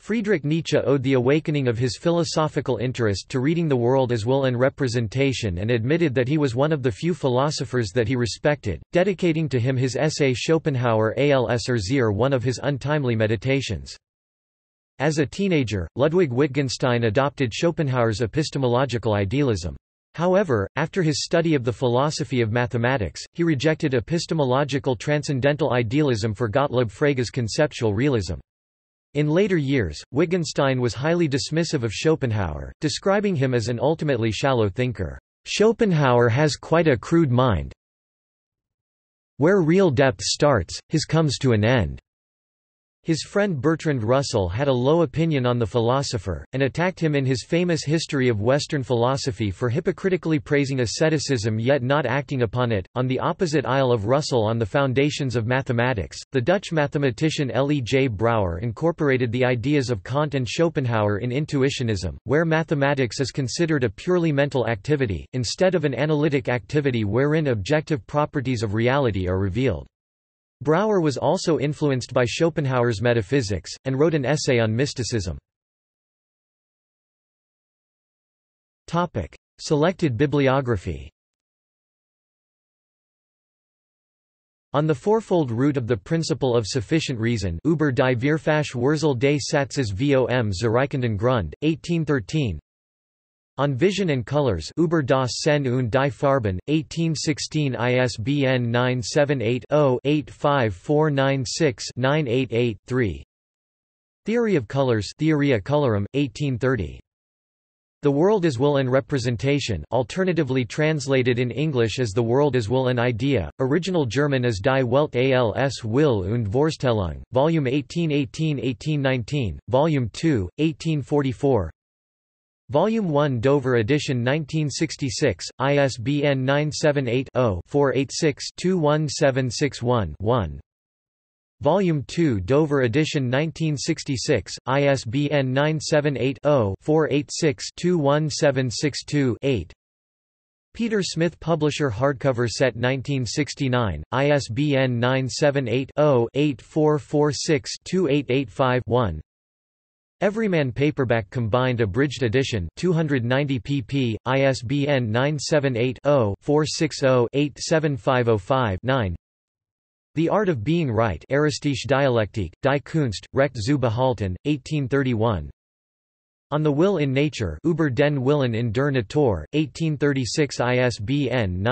Friedrich Nietzsche owed the awakening of his philosophical interest to reading The World as Will and Representation, and admitted that he was one of the few philosophers that he respected, dedicating to him his essay Schopenhauer als Erzieher, one of his untimely meditations. As a teenager, Ludwig Wittgenstein adopted Schopenhauer's epistemological idealism. However, after his study of the philosophy of mathematics, he rejected epistemological transcendental idealism for Gottlob Frege's conceptual realism. In later years, Wittgenstein was highly dismissive of Schopenhauer, describing him as an ultimately shallow thinker. "Schopenhauer has quite a crude mind. Where real depth starts, his comes to an end." His friend Bertrand Russell had a low opinion on the philosopher, and attacked him in his famous History of Western Philosophy for hypocritically praising asceticism yet not acting upon it. On the opposite aisle of Russell, on the foundations of mathematics, the Dutch mathematician L.E.J. Brouwer incorporated the ideas of Kant and Schopenhauer in Intuitionism, where mathematics is considered a purely mental activity, instead of an analytic activity wherein objective properties of reality are revealed. Brouwer was also influenced by Schopenhauer's metaphysics, and wrote an essay on mysticism. Selected bibliography. On the fourfold root of the principle of sufficient reason, Über die Vierfache Wurzel des Satzes vom Zureichenden Grund, 1813. On Vision and Colors, Über das Sinn und die Farben, 1816, ISBN 978-0-85496-988-3. Theory of Colors, Theoria Colorum, 1830. The World as Will and Representation, alternatively translated in English as The World as Will and Idea, original German as Die Welt als Will und Vorstellung, Volume 1818-1819, Volume 2, 1844. Volume 1, Dover edition 1966, ISBN 978-0-486-21761-1. Volume 2, Dover edition 1966, ISBN 978-0-486-21762-8. Peter Smith Publisher Hardcover Set 1969, ISBN 978-0-8446-2885-1. Everyman Paperback Combined Abridged Edition 290 pp. ISBN 978-0-460-87505-9. The Art of Being Right, Aristiche Dialektik, Die Kunst, Recht zu behalten, 1831. On the Will in Nature, Über den Willen in der Natur, 1836. ISBN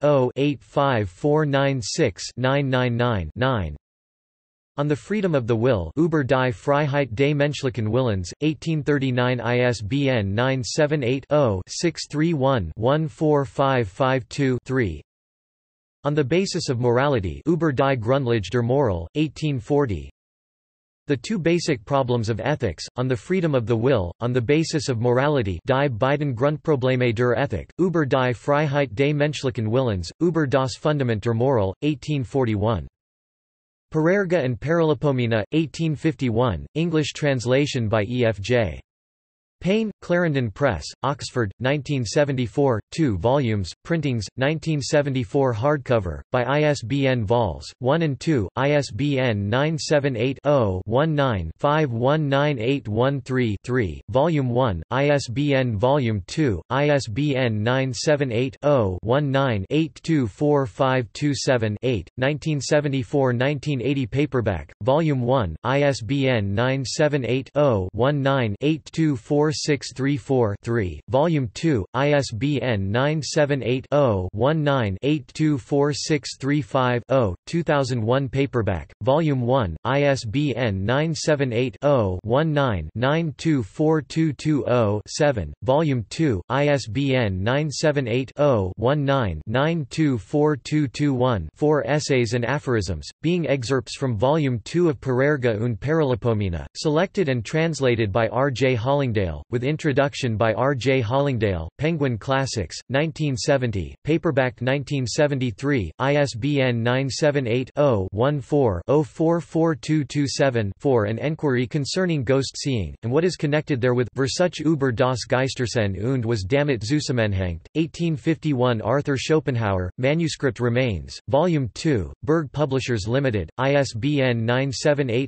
978-0-85496-999-9. On the Freedom of the Will, Über die Freiheit des menschlichen Willens, 1839. ISBN 978-0-631-14552-3. On the Basis of Morality, Über die Grundlage der Moral, 1840. The Two Basic Problems of Ethics, On the Freedom of the Will, On the Basis of Morality, Die beiden Grundprobleme der Ethik, Über die Freiheit des menschlichen Willens, Über das Fundament der Moral, 1841. Parerga and Paralipomena, 1851, English translation by E.F.J. Payne, Clarendon Press, Oxford, 1974, 2 volumes, printings, 1974 hardcover, by ISBN vols. 1 and 2, ISBN 978-0-19-519813-3, Volume 1, ISBN Volume 2, ISBN 978-0-19-824527-8, 1974-1980 paperback, Volume 1, ISBN 978-0-19-824527-4634-3, Volume 2, ISBN 978-0-19-824635-0, 2001 paperback, Volume 1, ISBN 978-0-19-924220-7, Volume 2, ISBN 978-0-19-924221-4. Essays and Aphorisms, being excerpts from Volume 2 of Parerga und Paralipomena, selected and translated by R. J. Hollingdale, with introduction by R. J. Hollingdale, Penguin Classics, 1970, paperback 1973, ISBN 978-0-14-044227-4. An Enquiry Concerning Ghost Seeing, and What is Connected Therewith, Versuch über das Geistersen und was damit zusammenhängt, 1851. Arthur Schopenhauer, Manuscript Remains, Volume 2, Berg Publishers Limited, ISBN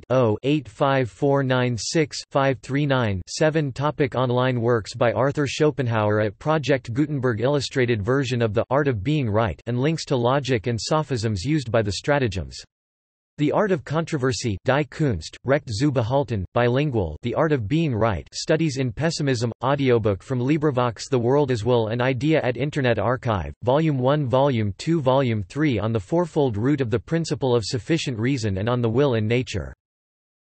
978-0-85496-539-7. Topic: online works by Arthur Schopenhauer. At Project Gutenberg, illustrated version of The Art of Being Right and links to logic and sophisms used by the stratagems. The Art of Controversy, Die Kunst, Recht zu behalten, bilingual, The Art of Being Right, Studies in Pessimism, audiobook from LibriVox. The World as Will, an Idea at Internet Archive, Volume 1, Volume 2, Volume 3. On the Fourfold Root of the Principle of Sufficient Reason and On the Will in Nature.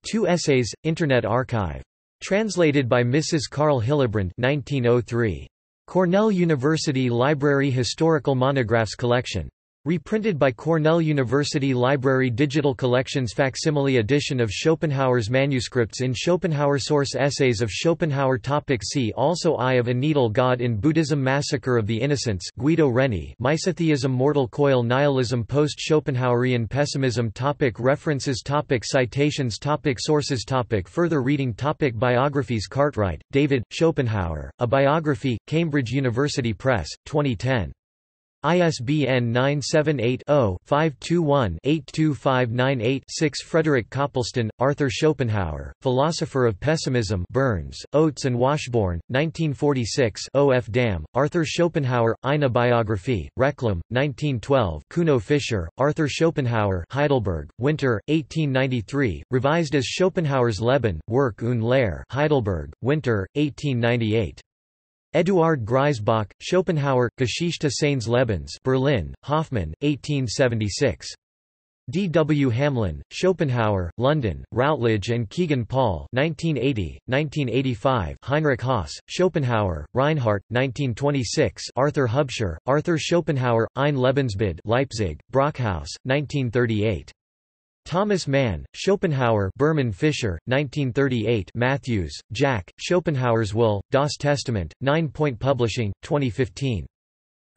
2 Essays, Internet Archive. Translated by Mrs. Carl Hillebrand, 1903. Cornell University Library Historical Monographs Collection. Reprinted by Cornell University Library Digital Collections. Facsimile edition of Schopenhauer's manuscripts in Schopenhauer. Source: Essays of Schopenhauer. Topic: see also: Eye of a Needle, God in Buddhism, Massacre of the Innocents, Guido Reni, Misotheism, Mortal Coil, Nihilism, Post-Schopenhauerian Pessimism. Topic: references. Topic: citations. Topic: sources. Topic: further reading. Topic: biographies. Cartwright, David, Schopenhauer, A Biography, Cambridge University Press, 2010. ISBN 978-0-521-82598-6. Frederick Copleston, Arthur Schopenhauer, Philosopher of Pessimism, Burns, Oates and Washburn, 1946. O. F. Dam, Arthur Schopenhauer, Eine Biographie, Reclam, 1912. Kuno Fischer, Arthur Schopenhauer, Heidelberg, Winter, 1893, revised as Schopenhauer's Leben, Werk und Lehre, Heidelberg, Winter, 1898. Eduard Greisbach, Schopenhauer, Geschichte seines Lebens, Berlin, Hoffmann, 1876. D. W. Hamlin, Schopenhauer, London, Routledge and Kegan Paul, 1980, 1985. Heinrich Haas, Schopenhauer, Reinhardt, 1926. Arthur Hubscher, Arthur Schopenhauer, Ein Lebensbild, Leipzig, Brockhaus, 1938. Thomas Mann, Schopenhauer, Berman Fischer, 1938. Matthews, Jack, Schopenhauer's Will, Das Testament, 9 Point Publishing, 2015.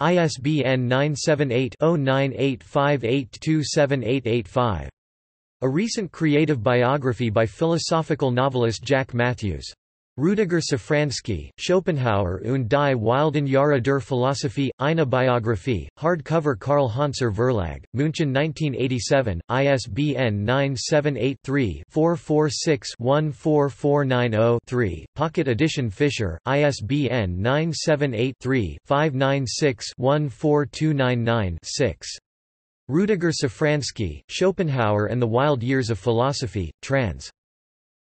ISBN 978-0985827885. A Recent Creative Biography by Philosophical Novelist Jack Matthews. Rüdiger Safranski, Schopenhauer und die wilden Jahre der Philosophie, eine Biographie, hardcover Karl Hanser Verlag, München 1987, ISBN 978-3-446-14490-3, Pocket Edition Fisher, ISBN 978-3-596-14299-6. Rüdiger Safranski, Schopenhauer and the Wild Years of Philosophy, trans.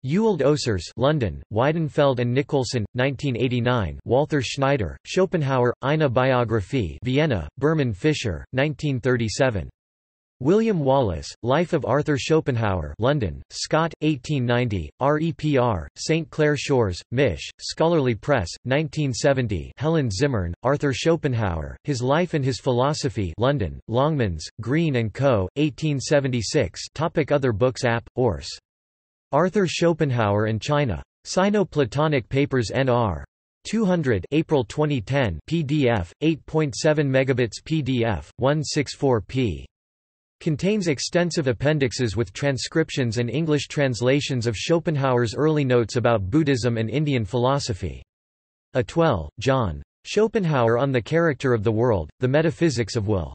Ewald Ossers, London, Weidenfeld and Nicholson, 1989. Walther Schneider, Schopenhauer, Eine Biographie, Vienna, Berman Fischer, 1937. William Wallace, Life of Arthur Schopenhauer, London, Scott, 1890. REPR, St Clair Shores, Mich. Scholarly Press, 1970. Helen Zimmern, Arthur Schopenhauer, His Life and His Philosophy, London, Longmans, Green and Co., 1876. Topic: Other books. App. Ors. Arthur Schopenhauer and China. Sino-Platonic Papers Nr. 200, April 2010. PDF 8.7 megabits. PDF 164p. Contains extensive appendixes with transcriptions and English translations of Schopenhauer's early notes about Buddhism and Indian philosophy. Atwell, John. Schopenhauer on the Character of the World: The Metaphysics of Will.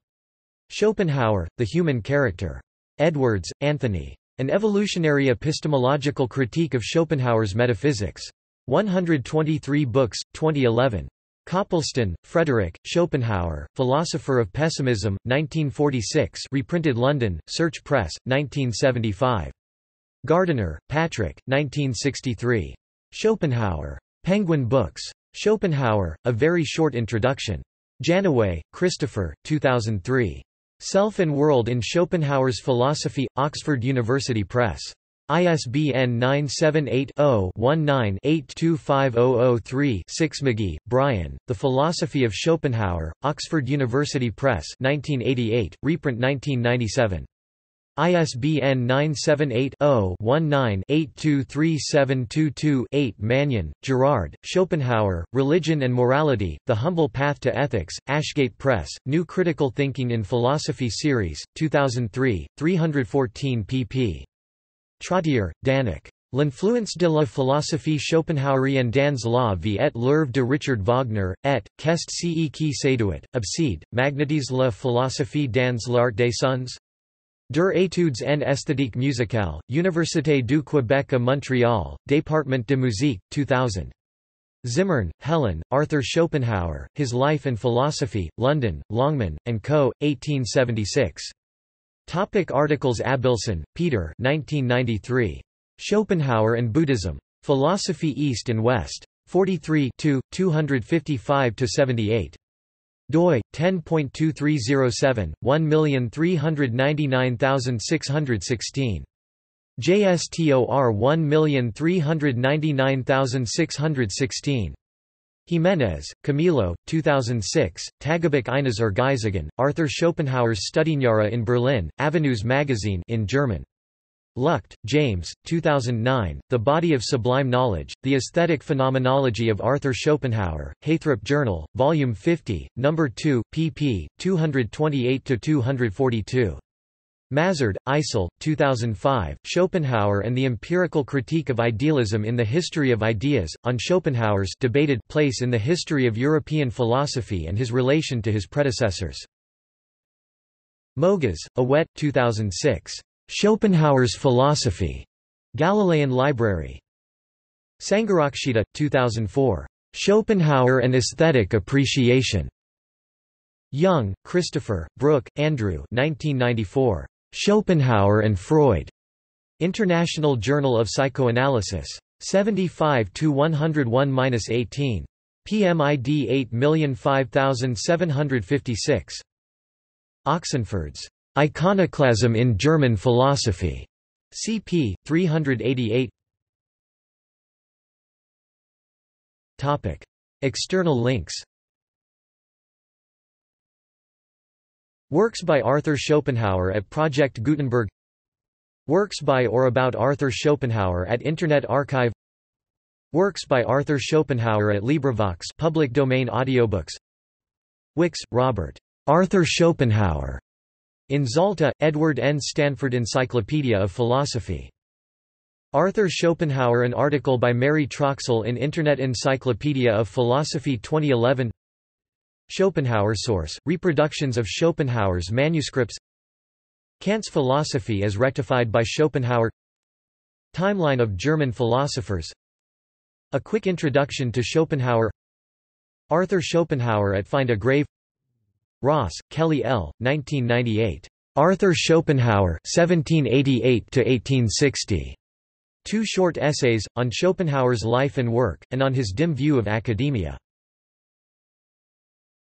Schopenhauer, The Human Character. Edwards, Anthony. An Evolutionary Epistemological Critique of Schopenhauer's Metaphysics. 123 Books, 2011. Coppleston, Frederick, Schopenhauer, Philosopher of Pessimism, 1946. Reprinted London, Search Press, 1975. Gardiner, Patrick, 1963. Schopenhauer. Penguin Books. Schopenhauer, A Very Short Introduction. Janaway, Christopher, 2003. Self and World in Schopenhauer's Philosophy, Oxford University Press. ISBN 978-0-19-825003-6. McGee, Brian, The Philosophy of Schopenhauer, Oxford University Press, 1988, reprint 1997. ISBN 978-0-19-823722-8. Mannion, Gerard, Schopenhauer, Religion and Morality, The Humble Path to Ethics, Ashgate Press, New Critical Thinking in Philosophy Series, 2003, 314 pp. Trottier, Danik. L'influence de la philosophie Schopenhauerienne dans la vie et l'œuvre de Richard Wagner, et qu'est ce qui séduit, obsède, magnetise la philosophie dans l'art des sons? Der études en esthétique musicale, Université du Québec à Montréal, Département de musique, 2000. Zimmern, Helen, Arthur Schopenhauer, His Life and Philosophy, London, Longman, and Co., 1876. Topic: Articles. Abilson, Peter, 1993. Schopenhauer and Buddhism. Philosophy East and West. 43 255-78. DOI 10.2307/1399616. JSTOR 1399616. Jimenez, Camilo, 2006. Tagebuch eines Ergeizigen, Arthur Schopenhauer's Studienjahre in Berlin, Avenues Magazine in German. Lucht, James, 2009. The Body of Sublime Knowledge: The Aesthetic Phenomenology of Arthur Schopenhauer. Heythrop Journal, Volume 50, Number 2, pp. 228-242. Mazard, Eisel, 2005. Schopenhauer and the Empirical Critique of Idealism in the History of Ideas, on Schopenhauer's debated place in the history of European philosophy and his relation to his predecessors. Mogas, Awet, 2006. Schopenhauer's Philosophy. Galilean Library. Sangharakshita, 2004. Schopenhauer and Aesthetic Appreciation. Young, Christopher, Brooke, Andrew, 1994. Schopenhauer and Freud. International Journal of Psychoanalysis. 75-101-18. PMID 805,756. Oxenford's Iconoclasm in German Philosophy. CP 388. Topic: External links. Works by Arthur Schopenhauer at Project Gutenberg. Works by or about Arthur Schopenhauer at Internet Archive. Works by Arthur Schopenhauer at LibriVox, public domain audiobooks. Wicks, Robert. Arthur Schopenhauer. In Zalta, Edward N. Stanford Encyclopedia of Philosophy. Arthur Schopenhauer, an article by Mary Troxell in Internet Encyclopedia of Philosophy 2011. Schopenhauer source, reproductions of Schopenhauer's manuscripts. Kant's philosophy as rectified by Schopenhauer. Timeline of German philosophers. A quick introduction to Schopenhauer. Arthur Schopenhauer at Find a Grave. Ross, Kelly L., 1998. Arthur Schopenhauer 1788–1860. Two short essays, on Schopenhauer's life and work, and on his dim view of academia.